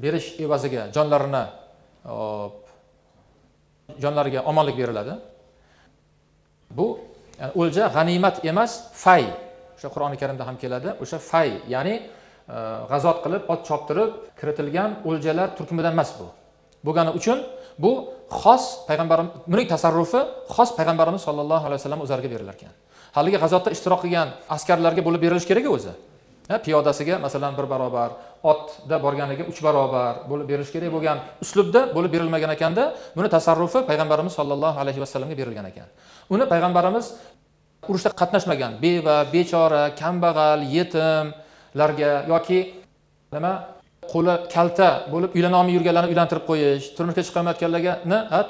berish evaziga jonlarini jonlariga omonlik beriladi. Bu yani o'lja g'animat emas, fay. O'sha Qur'oni Karimda ham keladi. O'sha fay, ya'ni g'azot qilib, ot choptirib kiritilgan o'ljalar turkumidan emas bu. Bo'lgani uchun bu xos payg'ambarimiz, buning tasarrufi xos payg'ambarimiz sollallohu alayhi vasallam o'zlariga berilar ekan. Haligi g'azotda ishtirok qilgan askarlarga bo'lib berilish kerak o'zi. Piyodasiga masalan 1 barobar, otda borganiga 3 barobar bo'lib berish kerak bo'lgan uslubda bo'lib berilmagan ekanda, buni tasarrufi payg'ambarimiz sollallohu alayhi vasallamga berilgan ekan. Uni payg'ambarimiz urushda qatnashmagan beva, bechora, kambag'al, yetimlarga yoki nima qo'li kalta bo'lib uylana olmay yurganlarni uylantirib qo'yish, turmushga chiqamayotganlarga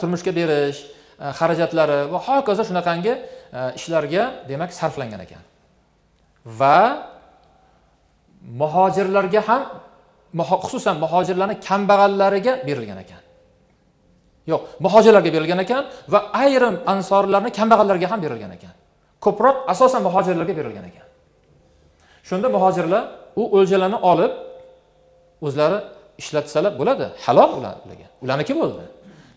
turmushga berish, xarajatlari va hokazo shunaqangi ishlarga demak sarflangan ekan. Va muhojirlarga ham, xususan muhojirlarning kambag'allariga berilgan ekan. Yo'q, muhojirlarga berilgan ekan va ayrim ansorlarning kambag'allarga ham berilgan ekan. Ko'proq asosan muhojirlarga berilgan ekan. Shunda muhojirlar u o'ljalarni olib o'zlari ishlatsalar bo'ladi, halol ularga. Ularniki bo'ldi.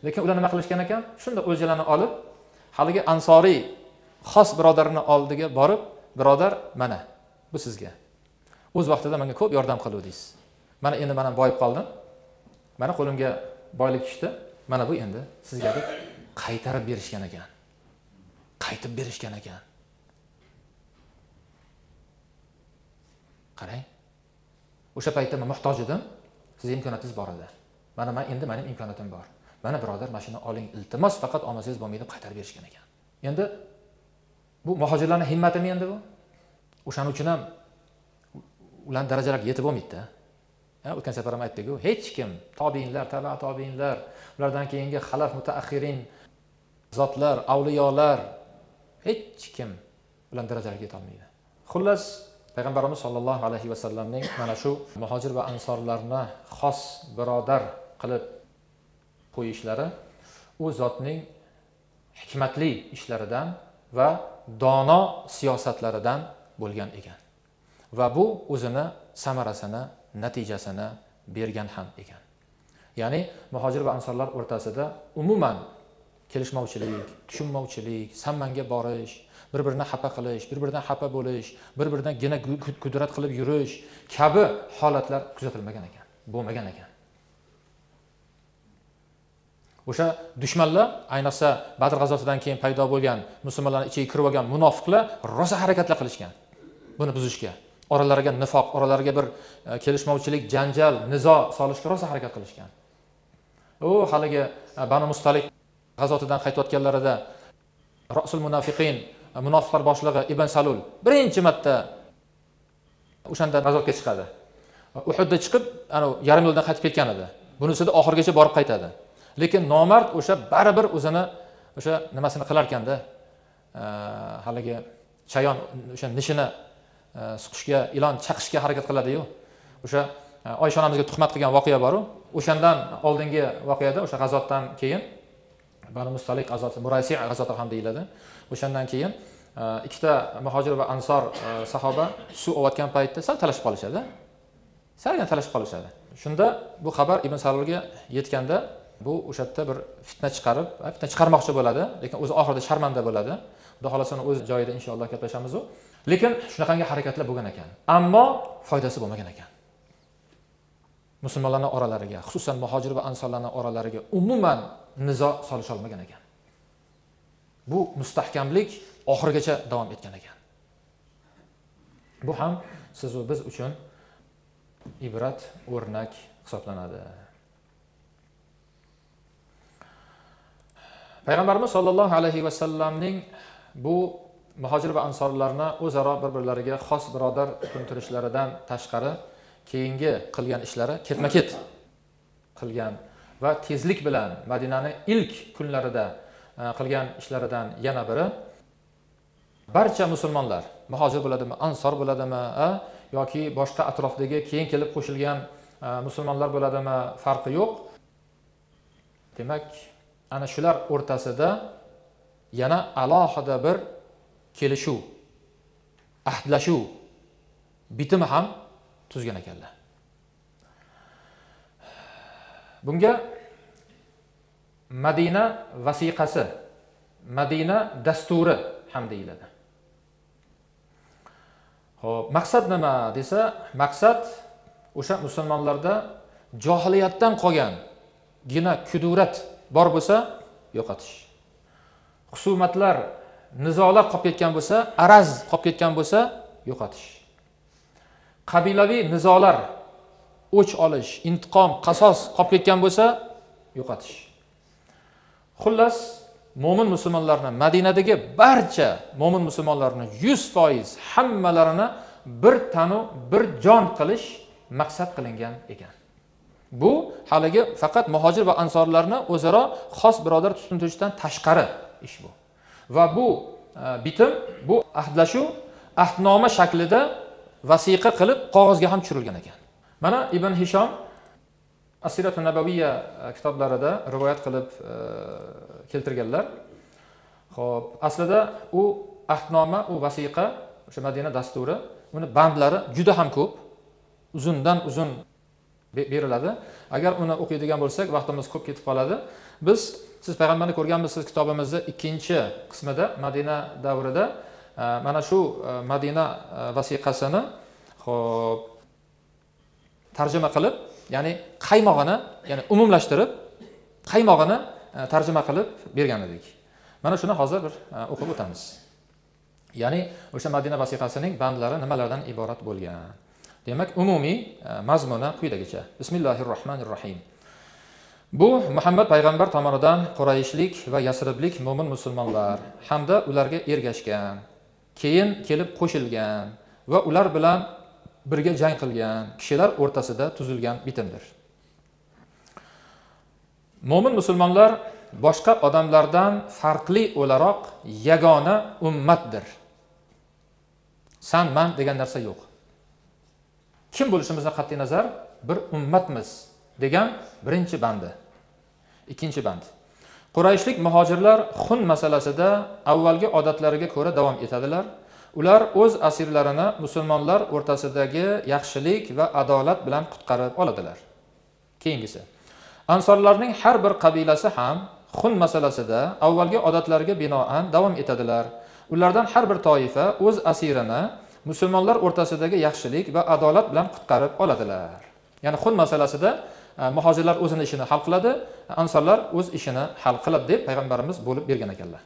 Lekin ular nima qilishgan ekan? Shunda o'ljalarni olib haligi ansoriy xos birodarning oldiga borib, birodar, mana bu sizga. o'z vaqtida menga ko'p yordam qildingiz. Mana endi men boyib qoldim. Mana qo'limga boylik tushdi. Mana bu endi sizga deb qaytarib berishgan ekan. Qaytib berishgan ekan. Qarang. O'sha paytda men muhtoj edim. Sizning imkoniyatingiz bor edi. Mana men endi mening imkoniyatim bor. Mana birodar, mana shuni oling, iltimos, faqat olmasangiz bo'lmaydi, qaytarib berishgan ekan. Endi bu muhojirlarning himmatimi endi bu? O'shaning uchun ham ular darajalarga yetib olmaydi. O'tgan safar ham aytdik-ku, hech kim tobiinlar, taba tobiinlar, ulardan keyingi xalaf mutaaxirin zotlar, avliyolar hech kim ular darajalarga yeta olmaydi. Xullas Payg'ambarimiz sollallohu alayhi va sallamning mana shu muhojir va ansorlarni xos birodar qilib qo'yishlari u zotning hikmatli ishlaridan va dono siyosatlaridan bo'lgan ekan. Va bu o'zini samarasini, natijasini bergan ham ekan. Ya'ni muhojir va ansorlar o'rtasida umuman kelishmovchilik, tushunmovchilik, sammanga borish, bir-birini xafa qilish, bir-biridan xafa bo'lish, bir-biridan gina kudrat qilib yurish kabi holatlar kuzatilmagan ekan, bo'lmagan ekan. O'sha dushmanlar, ayniqsa Badr g'azosidan keyin paydo bo'lgan, musulmonlarning ichiga kirib olgan munofiqlar rosa harakatlar qilishgan. Buni buzishga, oralariga nifoq, oralariga bir kelishmovchilik, janjal, nizo solishga rosa harakat qilishgan. U haligi Banu Mustaliq g'azotidan qaytayotganlarida Rasul munofiqin, munofiqlar boshlig'i Ibn Salul birinchi marta o'shanda g'azotga chiqadi. Uhudda chiqib, yarim yo'ldan qaytib ketgan edi. Bunisida oxirgacha borib qaytadi. Lekin nomard o'sha baribir o'zini o'sha nimasini qilarkanda haligi chayon o'sha nishini suqishga, ilon chaqishga harakat qiladi-yu. O'sha Oysha onamizga tuhmat qilgan voqea bor-ku. O'shandan oldingi voqeada, o'sha g'azotdan keyin Banu Mustaliq g'azoti, Muraysi g'azoti ham deyiladi. O'shandan keyin ikkita muhojir va ansor sahoba suv o'tgan paytda sal talashib qolishadi. Salgan talashib qolishadi. Shunda bu xabar Ibn Salulga yetganda bu o'sha yerda bir fitna chiqarib, fitna chiqarmoqchi bo'ladi, lekin o'zi oxirida sharmanda bo'ladi. Xudo xolosini o'z joyida inshaalloh gaplashamiz u. Lekin shunaqangi harakatlar bo'lgan ekan. Ammo foydasi bo'lmagan ekan. Musulmonlarning oralariga, xususan muhojir va ansorlarning oralariga umuman nizo solisha olmagan ekan. Bu mustahkamlik oxirigacha davom etgan ekan. Bu ham siz va biz uchun ibrat, o'rnak hisoblanadi. Payg'ambarimiz sollallohu alayhi va sallamning bu muhojir va ansorlarni o'zaro bir-birlariga xos birodar tunishlaridan tashqari keyingi qilgan ishlari ketma-ket qilgan va tezlik bilan Madinaning ilk kunlarida qilgan ishlaridan yana biri barcha musulmonlar, muhojir bo'ladimi, ansor bo'ladimi yoki boshqa atrofdagi keyin kelib qo'shilgan musulmonlar bo'ladimi, farqi yo'q. Demak, ana shular o'rtasida yana alohida bir kelishuv, ahdlashuv bitimi ham tuzgan ekanlar. Bunga Medina Vasikası, Medina dasturi ham deyiladi. Xo'p, maqsad nima desa, maqsad o'sha musulmonlarda johiliyatdan qolgan gina kudurat bor bo'lsa yo'qotish. Husumatlar, nizolar qolib ketgan bo'lsa, araz qolib ketgan bo'lsa yo'qotish. Qabilaviy nizolar, o'ch olish, intiqom, qasos qolib ketgan bo'lsa yo'qotish. Xullas, mo'min musulmonlarni, Madinadagi barcha mo'min musulmonlarni 100% hammalarini bir tanu, bir jon qilish maqsad qilingan ekan. Bu haligi faqat muhojir va ansorlarni o'zaro xos birodar tushuntirishdan tashqari ish bu. Va bu bitim, bu ahdlashuv ahdnoma shaklida vasiqa qilib qog'ozga ham tushirilgan ekan. Mana Ibn Hisham Asira Tunnabaviyya kitoblarida rivoyat qilib keltirganlar. Xo'p, aslida u ahdnoma, u vasiqa, o'sha Madina dasturi, uni bandlari juda ham ko'p, uzundan uzun beriladi. Agar uni o'qiydigan bo'lsak, vaqtimiz ko'p ketib qoladi. Biz siz payg'ambarni ko'rganmisiz kitobimizda 2-qismida Madina davrida mana shu Madina vasiqasini Xo'p. Tarjima qilib, ya'ni qaymog'ini, ya'ni umumlashtirib qaymog'ini tarjima qilib bergan edik. Mana shuni hozir bir o'qib o'tamiz. Ya'ni o'sha Madina vasiqasining bandlari nimalardan iborat bo'lgan. Demak, umumiy mazmuni quyidagicha. Bismillahirrohmanirrohim. Bu Muhammad payg'ambar tomonidan Qurayshlik va Yasriblik mo'min musulmonlar hamda ularga ergashgan, keyin kelib qo'shilgan va ular bilan birga jang qilgan kishilar o'rtasida tuzilgan bitimdir. Mo'min musulmonlar boshqa odamlardan farqli o'laroq yagona ummatdir. San man degan narsa yo'q. Kim bo'lishimizdan qat'iy nazar bir ummatmiz degan birinchi bandi. Ikkinchi band. Qurayshlik muhojirlar Xun masalasida avvalgi odatlariga ko'ra davom etadilar. Ular o'z asirlarini musulmonlar o'rtasidagi yaxshilik va adolat bilan qutqarib oladilar. Keyingisi. Ansorlarning har bir qabilasi ham Xun masalasida avvalgi odatlarga binoan davom etadilar. Ulardan har bir toifa o'z asirini musulmonlar o'rtasidagi yaxshilik va adolat bilan qutqarib oladilar. Ya'ni Xun masalasida muhojirlar o'zining ishini hal qiladi, ansorlar o'z ishini hal qiladi deb payg'ambarimiz bo'lib bergan ekanlar.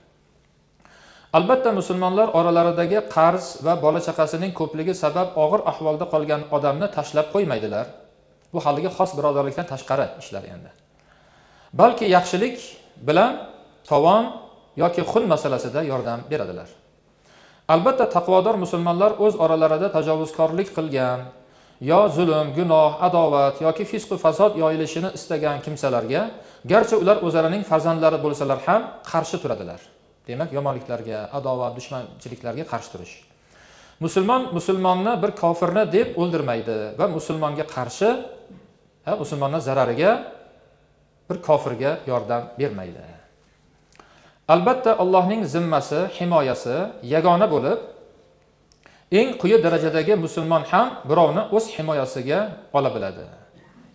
Albatta musulmonlar oralaridagi qarz va bola chaqasining ko'pligi sabab og'ir ahvolda qolgan odamni tashlab qo'ymaydilar. Bu haliga xos birodarlikdan tashqari ishlar endi. Balki yaxshilik bilan tovon yoki xun masalasida yordam beradilar. Albatta taqvodor musulmonlar o'z oralarida tajovuzkorlik qilgan yo zulm, gunoh, adovat yoki fisq va fasod yoyilishini istagan kimsalarga, garchi ular o'zlarining farzandlari bo'lsalar ham qarshi turadilar. Demak, yomonliklarga, adovat, dushmanchiliklarga qarshi turish. Musulmon musulmonni bir kofirni deb o'ldirmaydi va musulmonga qarshi, musulmonning zarariga bir kofirga yordam bermaydi. Albatta Allohning zimmasi, himoyasi yagona bo'lib, eng quyi darajadagi musulmon ham birovni o'z himoyasiga ola biladi.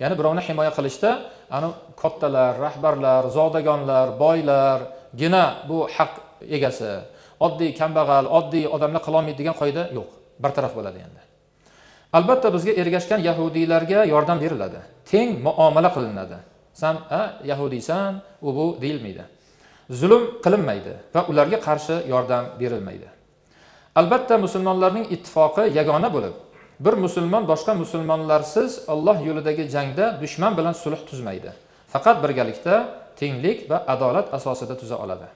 Ya'ni birovni himoya qilishda ana kattalar, rahbarlar, zodagonlar, boylar gina bu haq egasi, oddiy kambag'al, oddiy odamlar qila olmaydigan qoida yo'q, bartaraf bo'ladi endi. Albatta bizga ergashgan yahudiylarga yordam beriladi, teng muomala qilinadi. Sen yahudiysan, u bu deyilmaydi. Zulm qilinmaydi va ularga qarshi yordam berilmaydi. Albatta musulmonlarning ittifoqi yagona bo'lib, bir musulmon boshqa musulmonlarsiz Alloh yo'lidagi jangda dushman bilan sulh tuzmaydi. Faqat birgalikda tenglik va adolat asosida tuza oladi.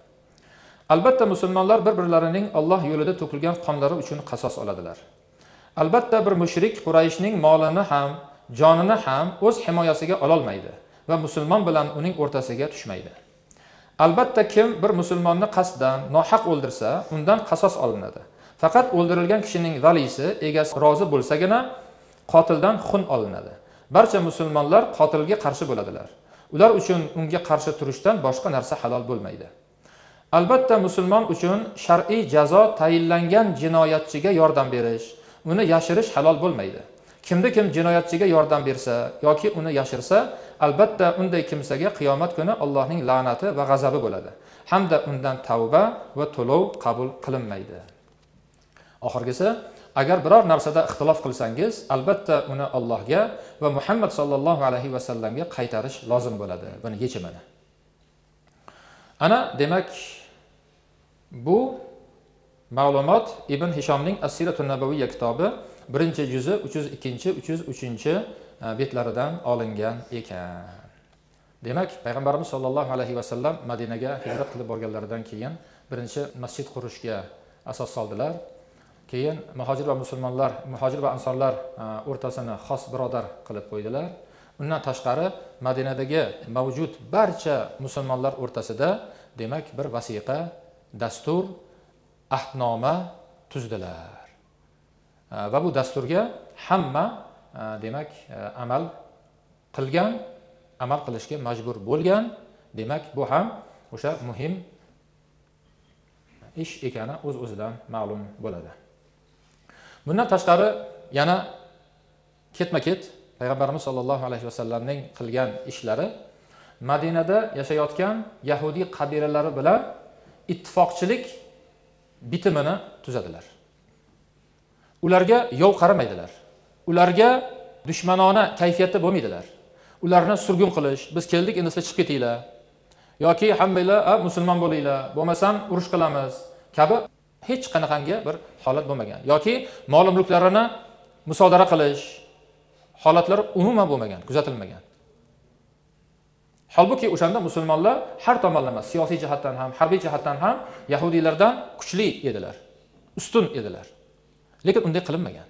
Albatta musulmonlar bir-birlarining Alloh yo'lida to'kilgan qonlari uchun qasos oladilar. Albatta bir mushrik Qurayshning molini ham, jonini ham o'z himoyasiga ola olmaydi va musulmon bilan uning o'rtasiga tushmaydi. Albatta kim bir musulmonni qasddan nohaq o'ldirsa, undan qasos olinadi. Faqat o'ldirilgan kishining valisi, egasi rozi bo'lsagina qotildan xun olinadi. Barcha musulmonlar qotilga qarshi bo'ladilar. Ular uchun unga qarshi turishdan boshqa narsa halol bo'lmaydi. Albatta musulmon uchun shar'iy jazo tayinlangan jinoyatchiga yordam berish, uni yashirish halol bo'lmaydi. Kimda kim jinoyatchiga yordam bersa yoki uni yashirsa, albatta unday kimsaga qiyomat kuni Allohning la'nati va g'azabi bo'ladi. Hamda undan tavba va to'lov qabul qilinmaydi. Oxirgisi, agar biror narsada ixtilof qilsangiz, albatta uni Allohga va Muhammad sallallohu alayhi va sallamga qaytarish lozim bo'ladi. Buni yechimini. Ana demak bu ma'lumot Ibn Hishomning Asira Tunnabaviyya kitobi 1-juzi 302-303 betlaridan olingan ekan. Demak, payg'ambarimiz sallallohu alayhi va sallam Madinaga hijrat qilib borganlaridan keyin birinchi masjid qurishga asos soldilar. Keyin muhojir va ansorlar o'rtasini xos birodar qilib qo'ydilar. Undan tashqari Madinadagi mavjud barcha musulmonlar o'rtasida demak bir vasiqa, dastur, ahdnoma tuzdilar. Va bu dasturga hamma demak amal qilgan, amal qilishga majbur bo'lgan. Demak bu ham o'sha muhim ish ekani o'z-o'zidan ma'lum bo'ladi. Bundan tashqari yana ketma-ket payg'ambarimiz sollallohu alayhi vasallamning qilgan ishlari Madinada yashayotgan yahudiy qabilalari bilan ittifoqchilik bitimini tuzadilar. Ularga yov qaramaydilar. ularga düşmanona kayfiyatda bo'lmaydilar. Ularni surgun qilish, biz keldik endi sizlar chiqib ketinglar yoki hammanglar musulmon bo'linglar, bo'lmasam urush qilamiz kabi hech qanaqangi bir holat bo'lmagan yoki mol mulklarini musodara qilish holatlar umuman bo'lmagan, kuzatilmagan. Halbuki o'shanda musulmonlar har tomonlama, siyosiy jihatdan ham, harbiy jihatdan ham yahudiylardan kuchli edilar, ustun edilar. Lekin unday qilinmagan.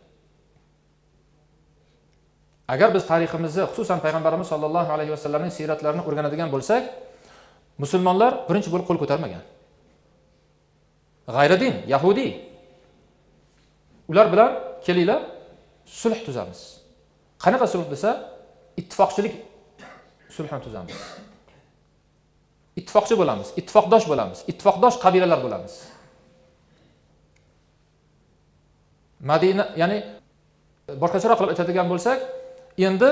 Agar biz tariximizni, xususan payg'ambarimiz sollallohu alayhi vasallamning siyratlarini o'rganadigan bo'lsak, musulmonlar birinchi bo'lib qo'l ko'tarmagan. G'ayridin, yahudi. Ular bilan kelinglar, sulh tuzamiz. Qanaqa sulh desa, ittifoqchilik sulhni tuzamiz. Ittifoqchi bo'lamiz, ittifoqdosh bo'lamiz, ittifoqdosh qabilalar bo'lamiz. Madina, ya'ni boshqacharoq qilib aytadigan bo'lsak, endi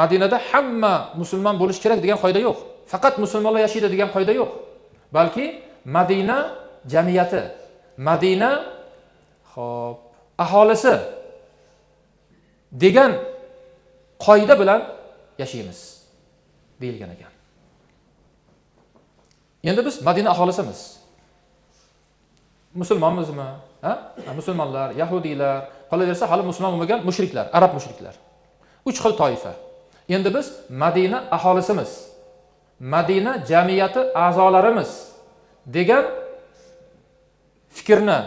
Madinada hamma musulmon bo'lish kerak degan qoida yo'q. Faqat musulmonlar yashaydi degan qoida yo'q. Balki Madina jamiyati, Madina aholisi degan qoida bilan yashaymiz deyilgan ekan. Endi biz Madina aholisimiz. Musulmonmizmi? Musulmonlar, yahudiylar, qolaversa hali musulmon bo'lmagan mushriklar, arab mushriklar. 3 xil toifa. Endi biz Madina aholisimiz, Madina jamiyati a'zolarimiz degan fikrni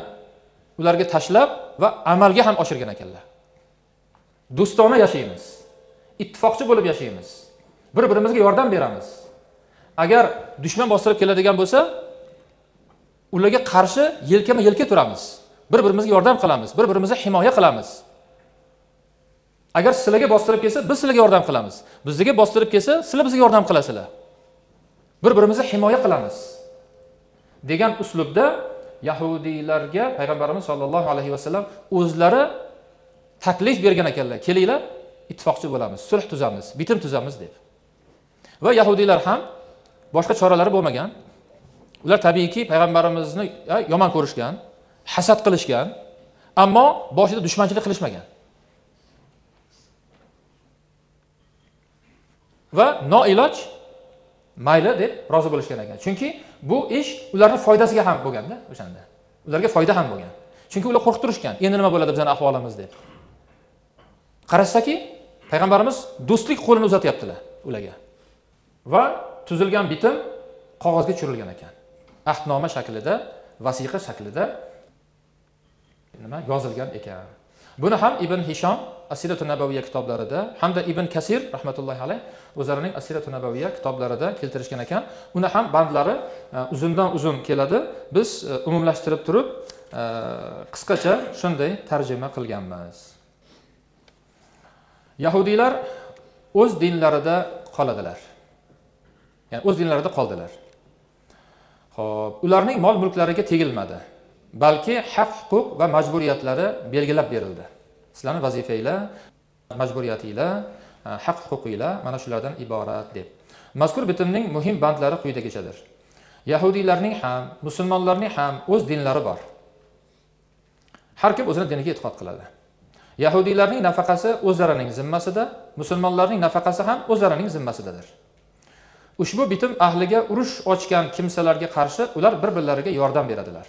ularga tashlab va amalga ham oshirgan ekanlar. Do'stona yashaymiz. Ittifoqchi bo'lib yashaymiz. Bir-birimizga yordam beramiz. Agar dushman bostirib keladigan bo'lsa, ularga qarshi yelkama-yelka turamiz. Bir-birimizga yordam qilamiz, bir-birimizni himoya qilamiz. Agar sizlarga bostirib kelsa, biz sizlarga yordam qilamiz. Bizlarga bostirib kelsa, sizlar bizga yordam qilasizlar. Bir-birimizni himoya qilamiz degan uslubda yahudiylarga payg'ambarimiz sollallohu alayhi vasallam o'zlari taklif bergan ekanlar. Kelinglar, ittifoqchi bo'lamiz, sulh tuzamiz, bitim tuzamiz deb. Va yahudiylar ham boshqa choralari bo'lmagan. Ular tabiiyki payg'ambarimizni yomon ko'rishgan, hasad qilishgan, ammo boshida dushmanchilik qilishmagan. Va noiloj mayli deb rozi bo'lishgan ekan. Chunki bu ish ularning foydasiga ham bo'lganda, o'shanda. Ularga foyda ham bo'lgan. Chunki ular qo'rqtirishgan. Endi nima bo'ladi bizning ahvolimiz deb. Qarasaki payg'ambarimiz do'stlik qo'lini uzatyaptilar ularga. Va tuzilgan bitim qog'ozga tushirilgan ekan. Ahdnoma shaklida, vasiqa shaklida nima yozilgan ekan. Buni ham Ibn Hisham Asira Tunnabaviyya kitoblarida hamda Ibn Kesir rahmatullohi alayh o'zlarining Asira Tunnabaviyya kitoblarida keltirishgan ekan. Uni ham bandlari uzundan uzun keladi. Biz umumlashtirib turib qisqacha shunday tarjima qilganmiz. Yahudiylar o'z dinlarida qoladilar. Ya'ni o'z dinlarida qoldilar. Xo'p, ularning mol-mulklariga tegilmadi. Balki haq-huquq va majburiyatlari belgilab berildi. Sizlarning vazifanglar, majburiyatinglar, haq-huquqinglar mana shulardan iborat deb. Mazkur bitimning muhim bandlari quyidagichadir. Yahudiylarning ham, musulmonlarning ham o'z dinlari bor. Har kim o'zining diniga e'tiqod qiladi. Yahudiylarning nafaqasi o'zlarining zimmasida, musulmonlarning nafaqasi ham o'zlarining zimmasidadir. Ushbu bitim ahliga urush ochgan kimsalarga qarshi ular bir-birlariga yordam beradilar.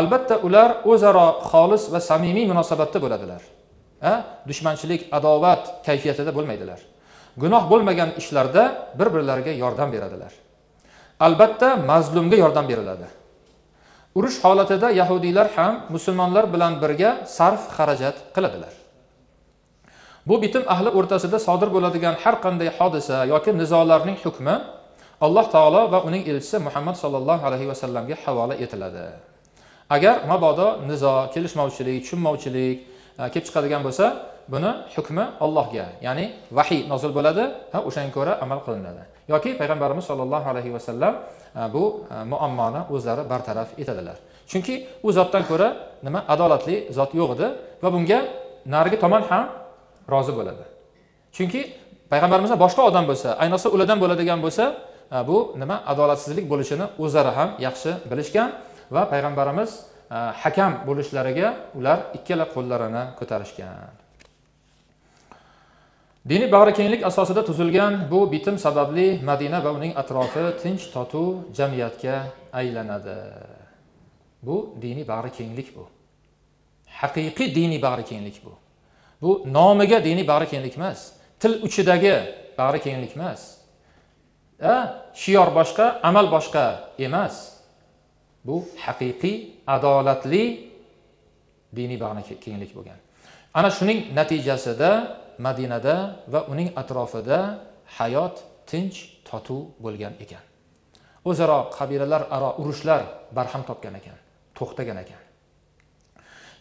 Albatta ular o'zaro xolis va samimiy munosabatda bo'ladilar. Dushmanchilik, adovat kayfiyatida bo'lmaydilar. Gunoh bo'lmagan ishlarda bir-birlariga yordam beradilar. Albatta mazlumga yordam beriladi. Urush holatida yahudiylar ham musulmonlar bilan birga sarf xarajat qiladilar. Bu bitim ahli o'rtasida sodir bo'ladigan har qanday hodisa yoki nizolarning hukmi Alloh taolo va uning elchisi Muhammad sallallohu alayhi vasallamga havola etiladi. Agar mabodo nizo, kelishmovchilik, tushunmovchilik kelib chiqadigan bo'lsa, buni hukmi Allohga, ya'ni vahiy nozil bo'ladi, o'shanga ko'ra amal qilinadi. Yoki payg'ambarimiz sollallohu alayhi vasallam bu muammoni o'zlari bartaraf etadilar. Chunki u zotdan ko'ra nima adolatli zot yo'q edi va bunga narigi tomon ham rozi bo'ladi. Chunki payg'ambarimizdan boshqa odam bo'lsa, ayniqsa ulardan bo'ladigan bo'lsa, bu nima adolatsizlik bo'lishini o'zlari ham yaxshi bilishgan va payg'ambarimiz hakam bo'lishlariga ular ikkala qo'llarini ko'tarishgan. Dini bag'rikenlik asosida tuzilgan bu bitim sababli Madina va uning atrofi tinch totuv jamiyatga aylanadi. Bu dini bag'rikenglik bu. Haqiqiy dini bag'rikenglik bu. Bu nomiga dini bag'rikenglik emas, til uchidagi bag'rikenglik emas. Shior boshqa, amal boshqa emas. Bu haqiqiy, adolatli dini bag'rikenglik bo'lgan. Ana shuning natijasida Madinada va uning atrofida hayot tinch, totuv bo'lgan ekan. O'zaro qabilalar aro urushlar barham topgan ekan, to'xtagan ekan.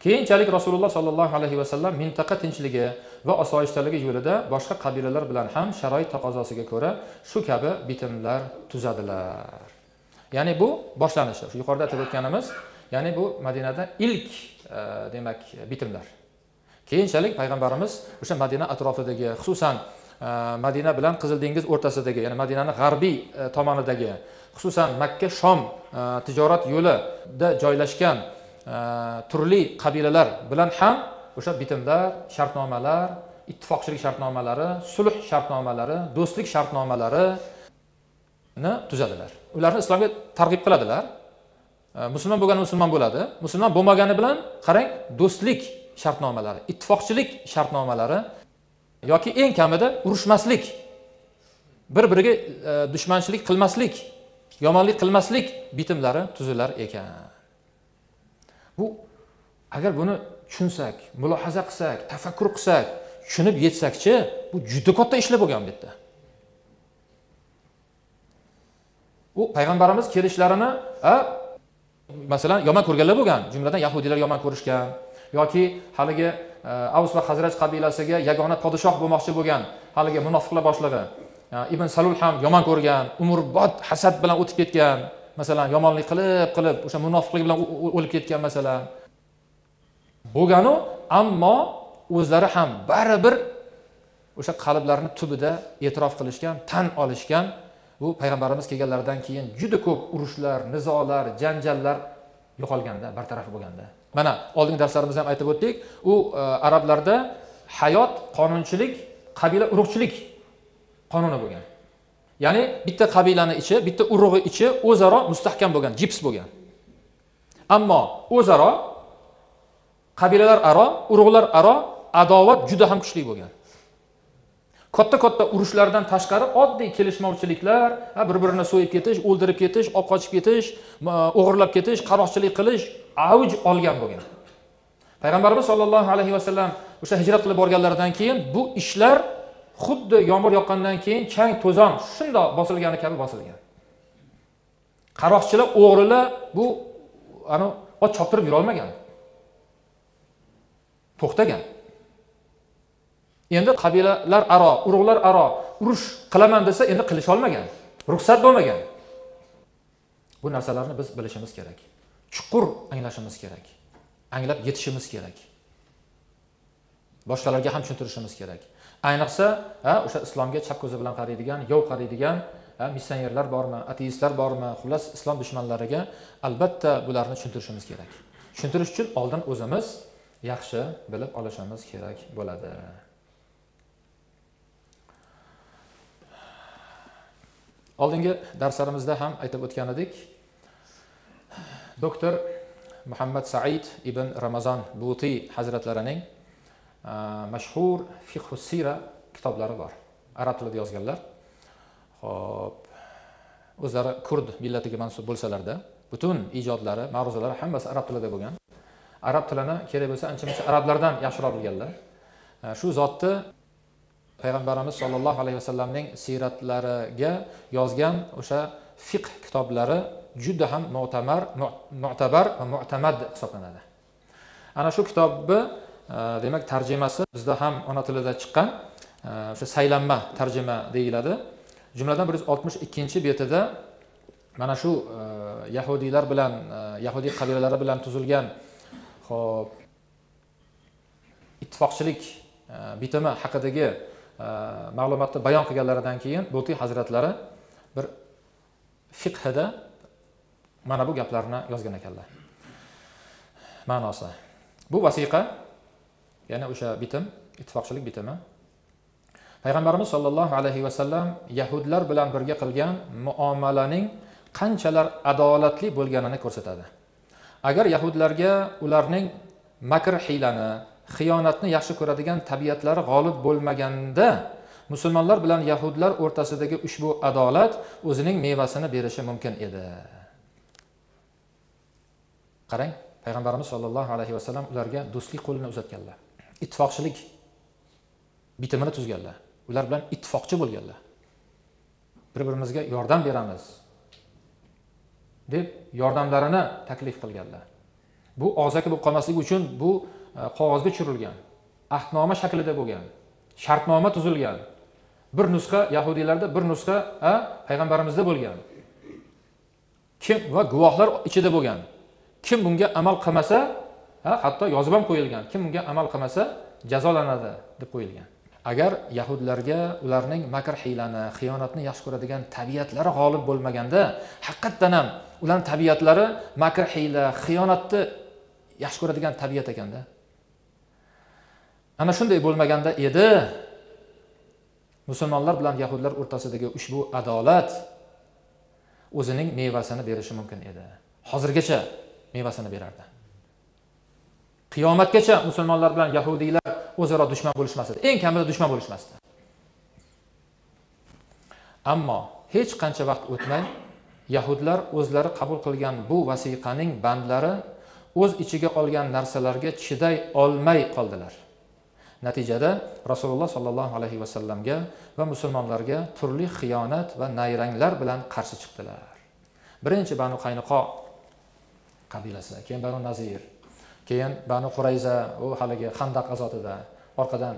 Keyinchalik Rasululloh sallallohu alayhi va sallam mintaqa tinchligi va osoyishtaligi yo'lida boshqa qabilalar bilan ham sharoit taqozosiga ko'ra shu kabi bitimlar tuzadilar. Ya'ni bu boshlanishi. Yuqorida aytib o'tganimiz, ya'ni bu Madinada ilk demak bitimlar. Keyinchalik payg'ambarimiz o'sha Madina atrofidagi, xususan Madina bilan Qizil dengiz o'rtasidagi, ya'ni Madinaning g'arbiy tomonidagi, xususan Makka Shom tijorat yo'lida joylashgan turli qabilalar bilan ham o'sha bitimlar, shartnomalar, ittifoqchilik shartnomalari, sulh shartnomalari, do'stlik shartnomalarini tuzadilar. Ularni islomga targ'ib qiladilar. Musulmon bo'lgani musulmon bo'ladi. Musulmon bo'lmagani bilan qarang, do'stlik shartnomalari, ittifoqchilik shartnomalari yoki eng kamida urushmaslik, bir-biriga dushmanchilik qilmaslik, yomonlik qilmaslik bitimlari tuzilar ekan. Bu, agar buni tushunsak, mulohaza qilsak, tafakkur qilsak, tushunib yetsakchi, bu juda katta ishlar bo'lgan bu yerda. U payg'ambarimiz kelishlarini, masalan, yomon ko'rganlar bo'lgan, jumladan yahudiylar yomon ko'rishgan yoki haligi Avs va Hazraj qabilasiga yagona podshoh bo'lmoqchi bo'lgan haligi munofiqlar boshlig'i Ibn Salul ham yomon ko'rgan, umrbod hasad bilan o'tib ketgan. Masalan, yomonlik qilib, o'sha munofiqlik bilan o'lib ketgan masalan. Bo'lganu, ammo o'zlari ham baribir o'sha qalblarini tubida e'tirof qilishgan, tan olishgan. Bu payg'ambarimiz kelganlaridan keyin juda ko'p urushlar, nizolar, janjallar yo'qolganda, bartaraf bo'lganda. Mana oldingi darslarimizda ham aytib o'tdik, u arablarda hayot, qonunchilik, qabila urug'chilik qonuni bo'lgan. Ya'ni bitta qabilani ichi, bitta urug'i ichi o'zaro mustahkam bo'lgan, jips bo'lgan. Ammo o'zaro qabilalar aro, urug'lar aro adovat juda ham kuchli bo'lgan. Katta-katta urushlardan tashqari oddiy kelishmovchiliklar, bir-birini so'yib ketish, o'ldirib ketish, olib qochib ketish, o'g'irlab ketish, qaroqchilik qilish avj olgan bo'lgan. Payg'ambarimiz sollallohu alayhi vasallam o'sha hijrat qilib borganlaridan keyin bu ishlar xuddi yomg'ir yoqqandan keyin chang to'zon shundoq bosilgani kabi bosilgan. Qaroqchilar, o'g'rilar bu ana ot choptirib yura olmagan. To'xtagan. Endi qabilalar aro, urug'lar aro urush qilaman desa endi qilish olmagan. Ruxsat bo'lmagan. Bu narsalarni biz bilishimiz kerak. Chuqur anglashimiz kerak. Anglab yetishimiz kerak. Boshqalarga ham tushuntirishimiz kerak. Ayniqsa, o'sha islomga chap ko'zi bilan qaraydigan, yov qaraydigan missionerlar bormi, ateistlar bormi, xullas islom dushmanlariga albatta bularni tushuntirishimiz kerak. Tushuntirish uchun oldin o'zimiz yaxshi bilib olishimiz kerak bo'ladi. Oldingi darslarimizda ham aytib o'tgan edik. Doktor Muhammad Sa'id ibn Ramadan al-Buti hazratlarining mashhur Fiqh as-Sira kitoblari bor. Arab tilida yozganlar. Xo'p, o'zlari kurd millatiga mansub bo'lsalar-da, butun ijodlari, ma'ruzalari hammasi arab tilida bo'lgan. Arab tilini kerak bo'lsa ancha-muncha arablardan yaxshiroq bilganlar. Shu zotni payg'ambarimiz sollallohu alayhi vasallamning siratlariga yozgan o'sha fiqh kitoblari juda ham mu'tabar va mu'tamad hisoblanadi. Ana shu kitobni demak tarjimasi bizda ham ona tilida chiqqan, o'sha saylanma tarjima deyiladi. Jumladan 162-betida mana shu yahudiylar bilan, yahudiy qabilalari bilan tuzilgan xo'p ittifoqchilik bitimi haqidagi ma'lumotni bayon qilganlaridan keyin Buti hazratlari bir fiqhida mana bu gaplarni yozgan ekanlar. Ma'nosi bu vasiqa, ya'ni o'sha bitim, ittifoqchilik bitimi Peygamberimiz sallallahu aleyhi ve sellem Yahudiler bilen birge kılgan muamelenin qanchalar adaletli bo'lganini ko'rsatadi. Agar Yahudilarga ularning makr hiylani, xiyonatni yaxshi ko'radigan tabiatlari g'olib bo'lmaganda, musulmonlar bilan Yahudilar o'rtasidagi ushbu adolat o'zining mevasini berishi mumkin edi. Qarang, Payg'ambarimiz sollallohu alayhi vasallam ularga do'stlik qo'lini uzatganlar. Ittifoqchilik bitimini tuzganlar. Ular bilan ittifoqchi bo'lganlar. Bir-birimizga yordam beramiz deb yordamlarini taklif qilganlar. Bu og'zaki bo'lib qolmasligi uchun bu qog'ozga tushirilgan, ahdnoma shaklida bo'lgan, shartnoma tuzilgan. Bir nusxa Yahudilarda, bir nusxa Payg'ambarimizda bo'lgan. Kim va guvohlar ichida bo'lgan. Kim bunga amal qilmasa, hatto yozib ham qo'yilgan. Kim bunga amal qilmasa jazolanadi deb qo'yilgan. Agar Yahudlarga ularning makr hiylani, xiyonatni yaxshi ko'radigan tabiatlari g'olib bo'lmaganda, haqiqatan ham ularning tabiatlari makr hiyla, xiyonatni yaxshi ko'radigan tabiat ekanda. Ana shunday bo'lmaganda edi musulmonlar bilan Yahudlar o'rtasidagi ushbu adolat o'zining mevasini berishi mumkin edi. Hozirgacha mevasini berardi. Qiyomatgacha musulmonlar bilan Yahudiylar o'zaro dushman bo'lishmasdi. Eng kamida dushman bo'lishmasdi. Ammo hech qancha vaqt o'tmay Yahudlar o'zlari qabul qilgan bu vasiqaning bandlari o'z ichiga olgan narsalarga chiday olmay qoldilar. Natijada Rasululloh sallallohu alayhi va sallamga va musulmonlarga turli xiyonat va nayranglar bilan qarshi chiqdilar. Birinchi Banu Qaynuqa qabilasi, keyin Banu Nadir, keyin Banu Qurayza, u haligi Xandaq g'azotida orqadan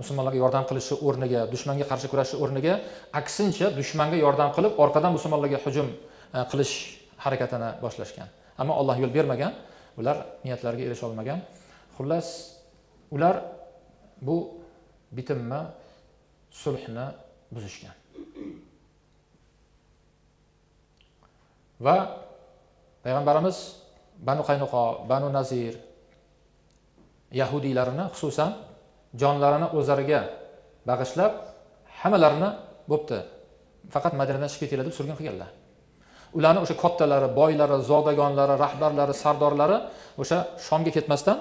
musulmonlarga yordam qilish o'rniga, dushmanga qarshi kurashish o'rniga, aksincha dushmanga yordam qilib, orqadan musulmonlarga hujum qilish harakatini boshlashgan. Ammo Alloh yo'l bermagan, ular niyatlariga erisha olmagan. Xullas, ular bu bitimni, sulhni buzishgan. Va Payg'ambarimiz Banu Qaynuqa, Banu Nazir Yahudiylarini xususan jonlarini o'zlariga bag'ishlab, hammalarini bo'pti. Faqat Madinadan chiqib ketinglar deb surgun qilganlar. Ularni o'sha kattalari, boylari, zodagonlari, rahbarlari, sardorlari o'sha Shomga ketmasdan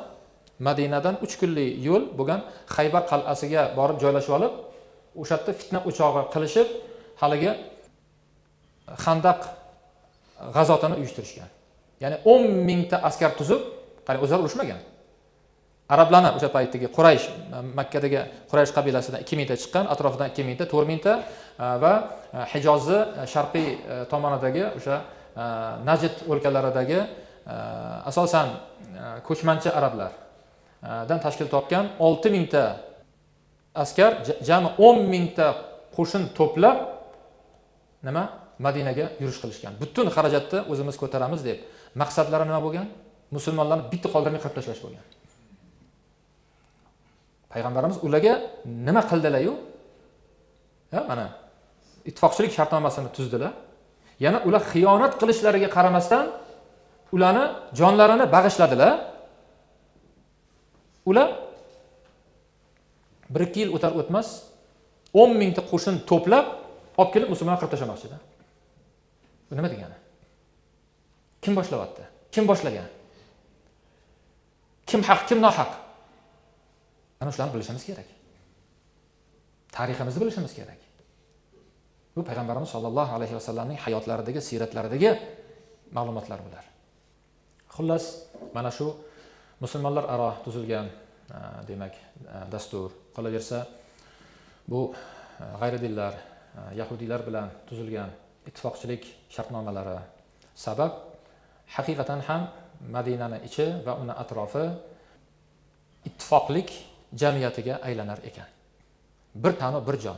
Madinadan 3 kunlik yo'l bo'lgan Xaybar qal'asiga borib joylashib olib, o'sha yerda fitna o'chog'i qilishib, haligi Xandaq g'azotini uyushtirishgan. Ya'ni 10.000 ta askar tuzib, qani o'zlar urushmagan. Arablarni o'sha paytdagi Quraysh, Makkadagi Quraysh qabilasidan 2.000 ta chiqqan, atrofidan 2.000 ta, 4.000 ta va Hijozni sharqiy tomonidagi o'sha Najd o'lkalaridagi asosan ko'chmanchi arablar dan tashkil topgan 6.000 ta askar jami 10.000 ta qo'shin to'plab nima Madinaga yurish qilishgan. Butun xarajatni o'zimiz ko'taramiz deb. Maqsadlari nima bo'lgan? Musulmonlarni bitta qoldirmay qirib tashlash bo'lgan. Payg'ambarimiz ularga nima qildilar-yu? Mana ittifoqchilik shartnomasini tuzdilar. Yana ular xiyonat qilishlariga qaramasdan ularni jonlarini bag'ishladilar. Ular 1-2 yil o'tar o'tmas 10.000 ta qo'shin to'plab olib kelib musulmonlarni qirib tashlamoqchilar. Bu nima degani? Kim boshlayapti? Kim boshlagan? Kim haq, kim nohaq? Ana shularni bilishimiz kerak. Tariximizni bilishimiz kerak. Bu Payg'ambarimiz sollallohu alayhi vasallamning hayotlaridagi, siyratlaridagi ma'lumotlar bular. Xullas, mana shu musulmonlar aro tuzilgan, demak, dastur qolaversa, bu g'ayridinlar, Yahudiylar bilan tuzilgan ittifoqchilik shartnomalari sabab haqiqatan ham Madinani ichi va uni atrofi ittifoqlik jamiyatiga aylanar ekan. Bir tanu bir jon.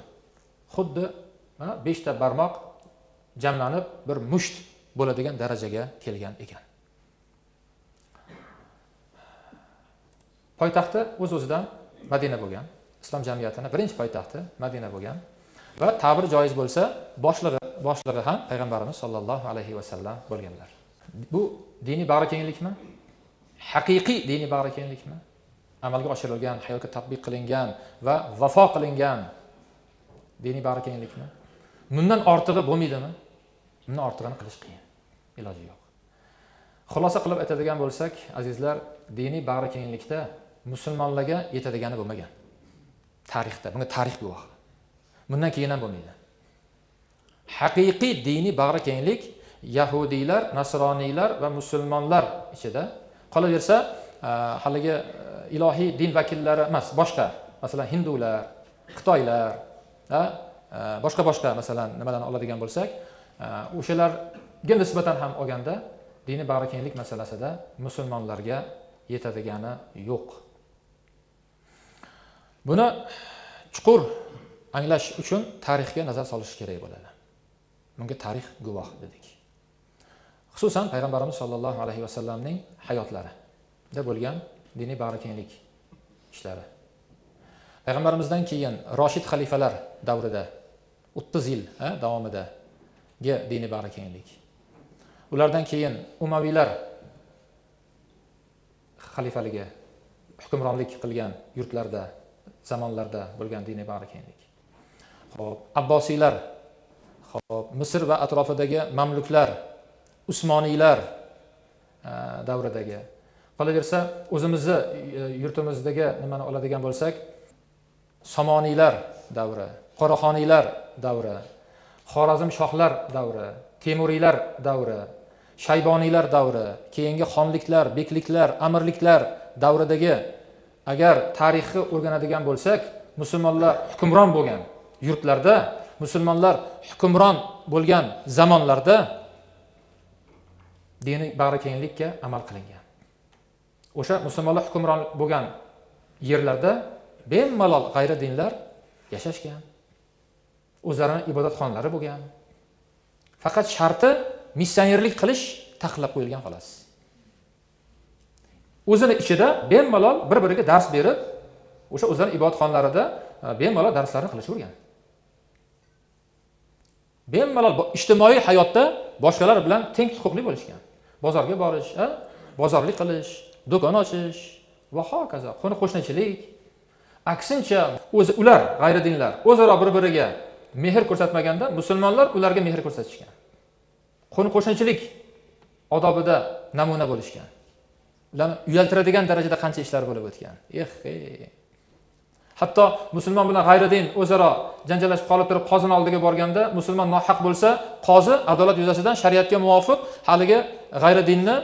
Xuddi 5 ta barmoq jamlanib bir musht bo'ladigan darajaga kelgan ekan. Poytaxti o'z-o'zidan Madina bo'lgan. Islom jamiyatining birinchi poytaxti Madina bo'lgan va ta'bir joiz bo'lsa boshlig'i ham Payg'ambarimiz sollallohu alayhi va sallam bo'lganlar. Bu diniy bag'rikenglikmi? Haqiqiy diniy bag'rikenglikmi? amalga oshirilgan, hayotga tatbiq qilingan va vafo qilingan diniy barakenglikni bundan ortig'i bo'lmaydimi? Bundan ortig'ini qilish qiyin, iloji yo'q. Xulosa qilib aytadigan bo'lsak, azizlar, diniy barakenglikda musulmonlarga yetadigani bo'lmagan. Tarixda, bunga tarix guvoh. Bundan keyin ham bo'lmaydi. Haqiqiy diniy bag'rikenglik yahudiylar, nasroniylar va musulmonlar ichida, qolaversa haligi ilohiy din vakillari emas, boshqa, masalan hindular, xitoylar, boshqa masalan nimadan oladigan bo'lsak, o'shalarga nisbatan ham olganda diniy bag'rikenglik masalasida musulmonlarga yetadigani yo'q. Buni chuqur anglash uchun tarixga nazar solish kerak bo'ladi. Bunga tarix guvoh dedik. Xususan Payg'ambarimiz sollallohu alayhi vasallamning hayotlarida bo'lgan diniy barakenglik ishlari. Payg'ambarimizdan keyin Roshid xalifalar davrida 30 yil davomida diniy barakenglik. Ulardan keyin Umaviylar xalifaligi hukmronlik qilgan yurtlarda, zamonlarda bo'lgan diniy barakenglik. Xo'p, Abbosiylar, xo'p, Misr va atrofidagi mamluklar, Usmoniylar davridagi. Qolaversa, o'zimizni yurtimizdagi nimani oladigan bo'lsak, Somoniylar davri, Qoraxoniylar davri, Xorazm shohlar davri, Temuriylar davri, Shayboniylar davri, keyingi xonliklar, bekliklar, amirliklar davridagi agar tarixni o'rganadigan bo'lsak, musulmonlar hukmron bo'lgan yurtlarda, musulmonlar hukmron bo'lgan zamonlarda diniy barakenglikka amal qilingan. O'sha musulmonlar hukmron bo'lgan yerlarda bemalol g'ayri dinlar yashashgan. O'zlarini ibodatxonalari bo'lgan. Faqat sharti missionerlik qilish taqiqlab qo'yilgan xolos. O'zini ichida bemalol bir-biriga dars berib, o'sha o'zlarini ibodatxonlarida bemalol darslarni qilishavergan. Bemalol ijtimoiy hayotda boshqalar bilan teng huquqli bo'lishgan. Bozorga borish, bozorlik qilish, do'kon ochish va hokazo, qo'ni-qo'shnichilik. Aksincha, o'zi ular g'ayridinlar o'zaro bir-biriga mehr ko'rsatmaganda, musulmonlar ularga mehr ko'rsatishgan. Qo'ni-qo'shnichilik odobida namuna bo'lishgan. Ularni uyaltiradigan darajada qancha ishlar bo'lib o'tgan. Hatto musulmon bilan g'ayridin o'zaro janjallashib qolib turib qozini oldiga borganda, musulmon nohaq bo'lsa, qozi adolat yuzasidan shariatga muvofiq haligi g'ayridinni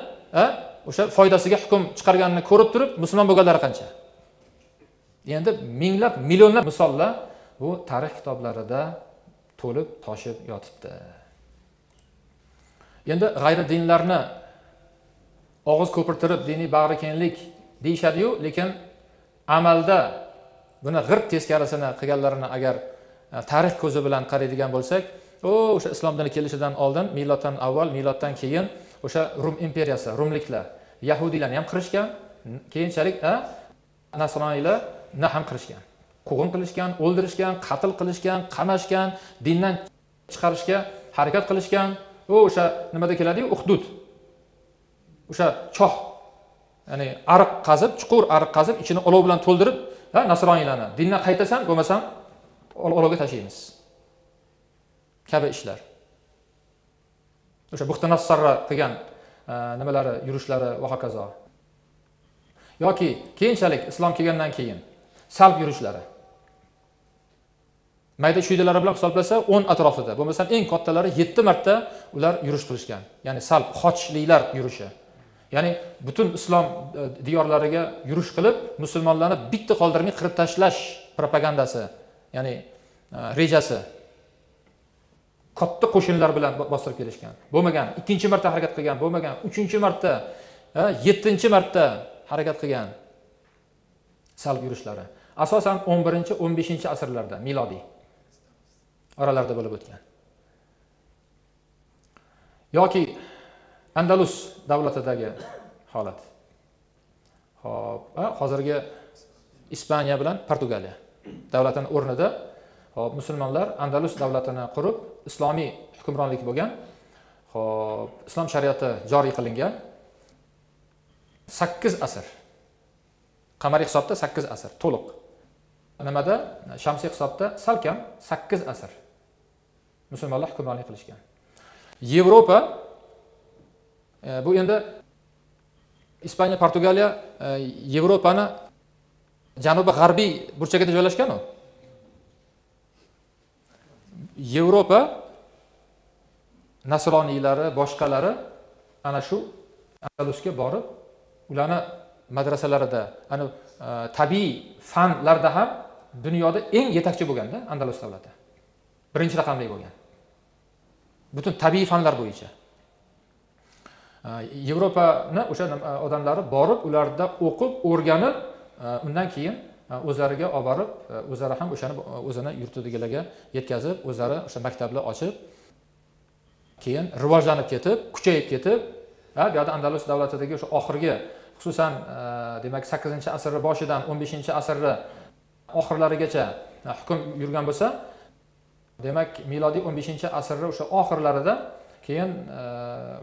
o'sha foydasiga hukm chiqarganini ko'rib turib, musulmon bo'lganlari qancha. Endi minglab, millionlab misollar bu tarix kitoblarida to'lib toshib yotibdi. Endi g'ayridinlarni og'iz ko'pirtirib diniy bag'rikenglik deyishadi-yu, lekin amalda buni g'irt teskarisini qilganlarini agar tarix ko'zi bilan qaraydigan bo'lsak, o'sha islom dini kelishidan oldin, miloddan avval, miloddan keyin o'sha Rum imperiyasi, Rumliklar, yahudiylarni ham qirishgan, keyinchalik nasroniylarni ham qirishgan. Quvg'in qilishgan, o'ldirishgan, qatl qilishgan, qamashgan, dindan chiqarishga harakat qilishgan. O'sha nimada keladi-yu, Uhdud. O'sha choh, ya'ni ariq qazib, chuqur ariq qazib, ichini olov bilan to'ldirib, nasroniylarni dindan qaytasan, bo'lmasam olovga tashlaymiz. Kabi ishlar. O'sha Buxtanassarra degan nimalari, yurishlari va hokazo. Yoki keyinchalik islom kelgandan keyin salb yurishlari. Mayda chuydalari bilan hisoblasa 10 atrofida, bo'lmasam eng kattalari 7 marta ular yurish qilishgan. Ya'ni salb, xochliklar yurishi. Ya'ni butun islom diyorlariga yurish qilib, musulmonlarni bitta qoldirmay qirib tashlash propagandasi, ya'ni rejasi katta qo'shinlar bilan bostirib kelishgan. Bo'lmagan, 2-marta harakat qilgan, bo'lmagan, 3-marta, 7-marta harakat qilgan salb yurishlari. Asosan 11-15 asrlarda milodiy oralarda bo'lib o'tgan. Yoki Andalus davlatidagi holat. Xo'p, hozirgi Ispaniya bilan Portugaliya davlatining o'rnida musulmonlar Andalus davlatini qurib, islomiy hukmronlik bo'lgan. Xo'p, islom shariati joriy qilingan. 8 asr Qamariy hisobda 8 asr to'liq. Nimada? Shamsiy hisobda salkam 8 asr musulmonlar hukmronlik qilishgan. Yevropa bu endi Ispaniya, Portugaliya Yevropani janubi g'arbiy burchagida joylashgan-ku. Yevropa nasroniylari, boshqalari ana shu Andalusga borib, ularni madrasalarida, ana tabiiy fanlarda ham dunyoda eng yetakchi bo'lganda Andalus davlati. Birinchi raqamli bo'lgan. Butun tabiiy fanlar bo'yicha. Yevropani o'sha odamlari borib, ularda o'qib, o'rganib, undan keyin o'zlariga olib borib, o'zlari ham o'shani o'zini yurtidagilarga yetkazib, o'zlari o'sha maktablar ochib, keyin rivojlanib ketib, kuchayib ketib, bu yerda Andalus davlatidagi o'sha oxirgi, xususan demak 8-asr boshidan 15-asrni oxirlarigacha hukm yurgan bo'lsa, demak milodiy 15-asrning o'sha oxirlarida keyin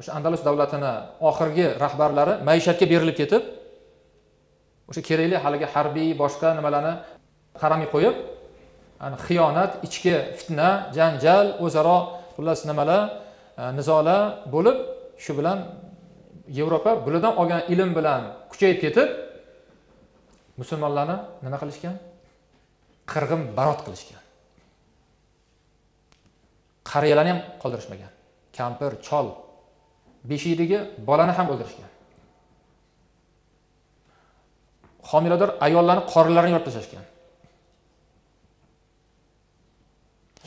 o'sha Andalus davlatini oxirgi rahbarlari maishatga berilib ketib, o'sha kerakli haliga harbiy boshqa nimalarni qaramay qo'yib, xiyonat, ichki fitna, janjal, o'zaro xullas nimalar, nizolar bo'lib, shu bilan Yevropa bulardan olgan ilm bilan kuchayib ketib, musulmonlarni nima qilishgan? Qirg'in barot qilishgan. Qariyalarni ham qoldirishmagan. Kampir, chol, 5-yoshidagi bolani ham o'ldirishgan. Homilador ayollarni, qorinlarini yorib tashlashgan.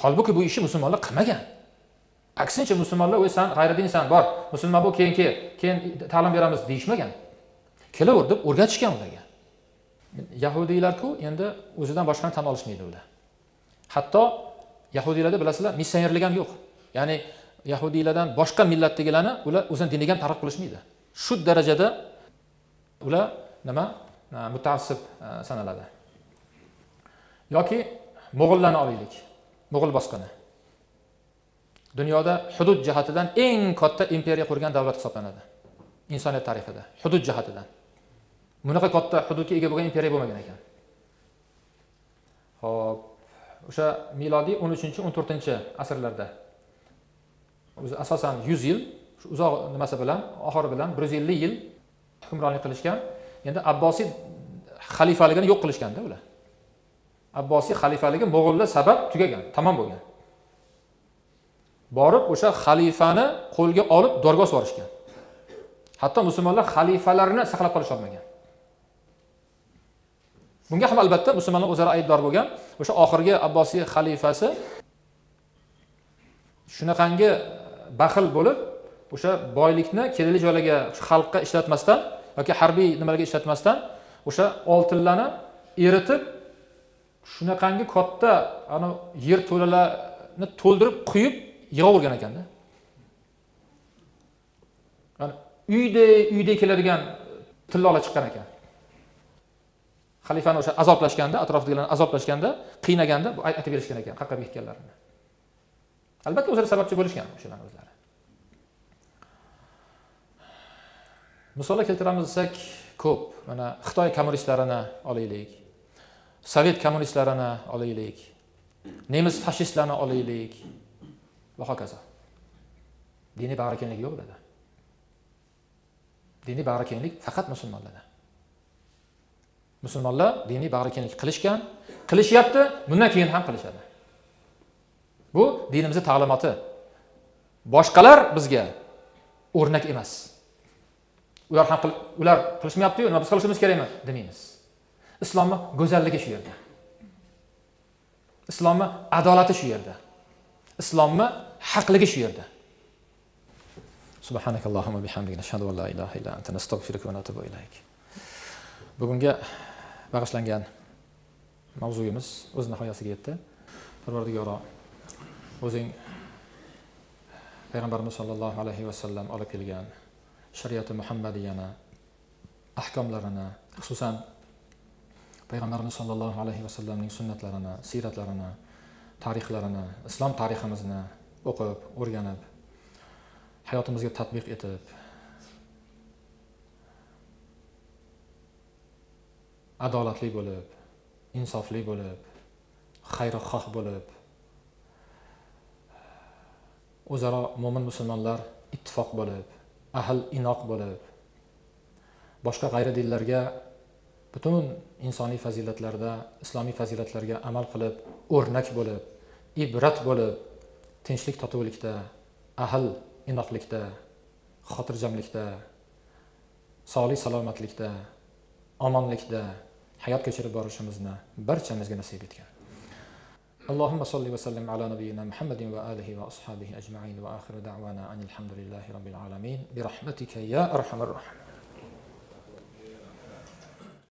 Holbuki bu ishni musulmonlar qilmagan. Aksincha musulmonlar "O'y sen g'ayridinsan, bor, musulmon bo'l, keyin ta'lim beramiz" deyishmagan. Kelaver deb o'rgatishgan ularga. Yahudiylar-ku endi o'zidan boshqani tan olishmaydi ular. Hatto yahudiylarda bilasizlar, missionerlik ham yo'q. Ya'ni yahudiylardan boshqa millatdagilarni ular o'zini diniga ham targ'ib qilishmaydi. Shu darajada ular nima? Mutaassib sanaladi. Yoki mo'g'ullarni olaylik. Mo'g'ul bosqini dunyoda hudud jihatidan eng katta imperiya qurgan davlat hisoblanadi. Insoniyat tarixida hudud jihatidan. Bunaqa katta hududga ega bo'lgan imperiya bo'lmagan ekan. Xo'p, o'sha milodiy 13-14-asrlarda o'zi asosan 100 yil, shu uzoq nimasi bilan, oxiri bilan 150 yil hukmronlik qilishgan. Endi Abbosiy xalifaligini yo'q qilishganda ular. Abbosiy xalifaligi mo'g'ullar sabab tugagan, tamom bo'lgan. Borib o'sha xalifani qo'lga olib dorga osib yuborishgan. Hatto musulmonlar xalifalarini saqlab qolish olmagan. Bunga ham albatta musulmonlar o'zaro aybdor bo'lgan. O'sha oxirgi Abbosiy xalifasi shunaqangi baxil bo'lib, o'sha boylikni kerakli joylarga, xalqqa ishlatmasdan yoki harbiy nimalarga ishlatmasdan o'sha oltinlarni eritib, shunaqangi katta ana yer to'lalarini to'ldirib quyib yig'avergan ekanda. Ya'ni uyday keladigan tillolar chiqqan ekan. Xalifani o'sha azoblashganda, atrofdagilarni azoblashganda, qiynaganda bu aytib berishgan ekan, qaqab yetganlarini. Albatta o'zlari sababchi bo'lishgan o'shalar o'zlari. Misollar keltiramiz desak ko'p. Mana Xitoy kommunistlarini olaylik. Sovet kommunistlarini olaylik. Nemis fashistlarini olaylik. Va hokazo. Diniy bag'rikenglik yo'q ularda. Diniy bag'rikenglik faqat musulmonlarda. Musulmonlar diniy bag'rikenglik qilishgan, qilishyapti, bundan keyin ham qilishadi. Bu dinimizning ta'limoti. Boshqalar bizga o'rnak emas. Ular qilishmayapti-yu, nima biz qilishimiz kerakmi demaymiz. Islomning go'zalligi shu yerda. Islomning adolati shu yerda. Islomni haqligi shu yerda. Subhanakallahumma bihamdika nashhadu an la ilaha illa anta nastaghfiruka va natubu ilayk. Bugunga bag'ishlangan mavzuyimiz o'z nihoyasiga yetdi. Parvardigoro, o'zing payg'ambarimiz sollallohu alayhi va sallam olib kelgan shariati muhammadiyani ahkomlarini, xususan payg'ambarimiz sollallohu alayhi va sallamning sunnatlarini, siyratlarini, tarixlarini, islom tariximizni o'qib, o'rganib, hayotimizga tatbiq etib, adolatli bo'lib, insofli bo'lib, xayrixoh bo'lib, o'zaro mo'min musulmonlar ittifoq bo'lib, ahl inoq bo'lib, boshqa g'ayri dinlarga bütün insoniy fazilatlarda, islomiy fazilatlarga amal qilib, o'rnak bo'lib, ibrat bo'lib, tinchlik totuvlikda, ahl inoqlikda, xotirjamlikda, sog'lik salomatlikda, omonlikda hayot kechirib borishimizni barchamizga nasib etgan. Allahumma salli ve sellem ala nabiyyina Muhammedin ve alihi ve ashabihi ecmaîn ve ahiru da'vana enilhamdülillahi rabbil alamin bi rahmetike ya erhamer rahim.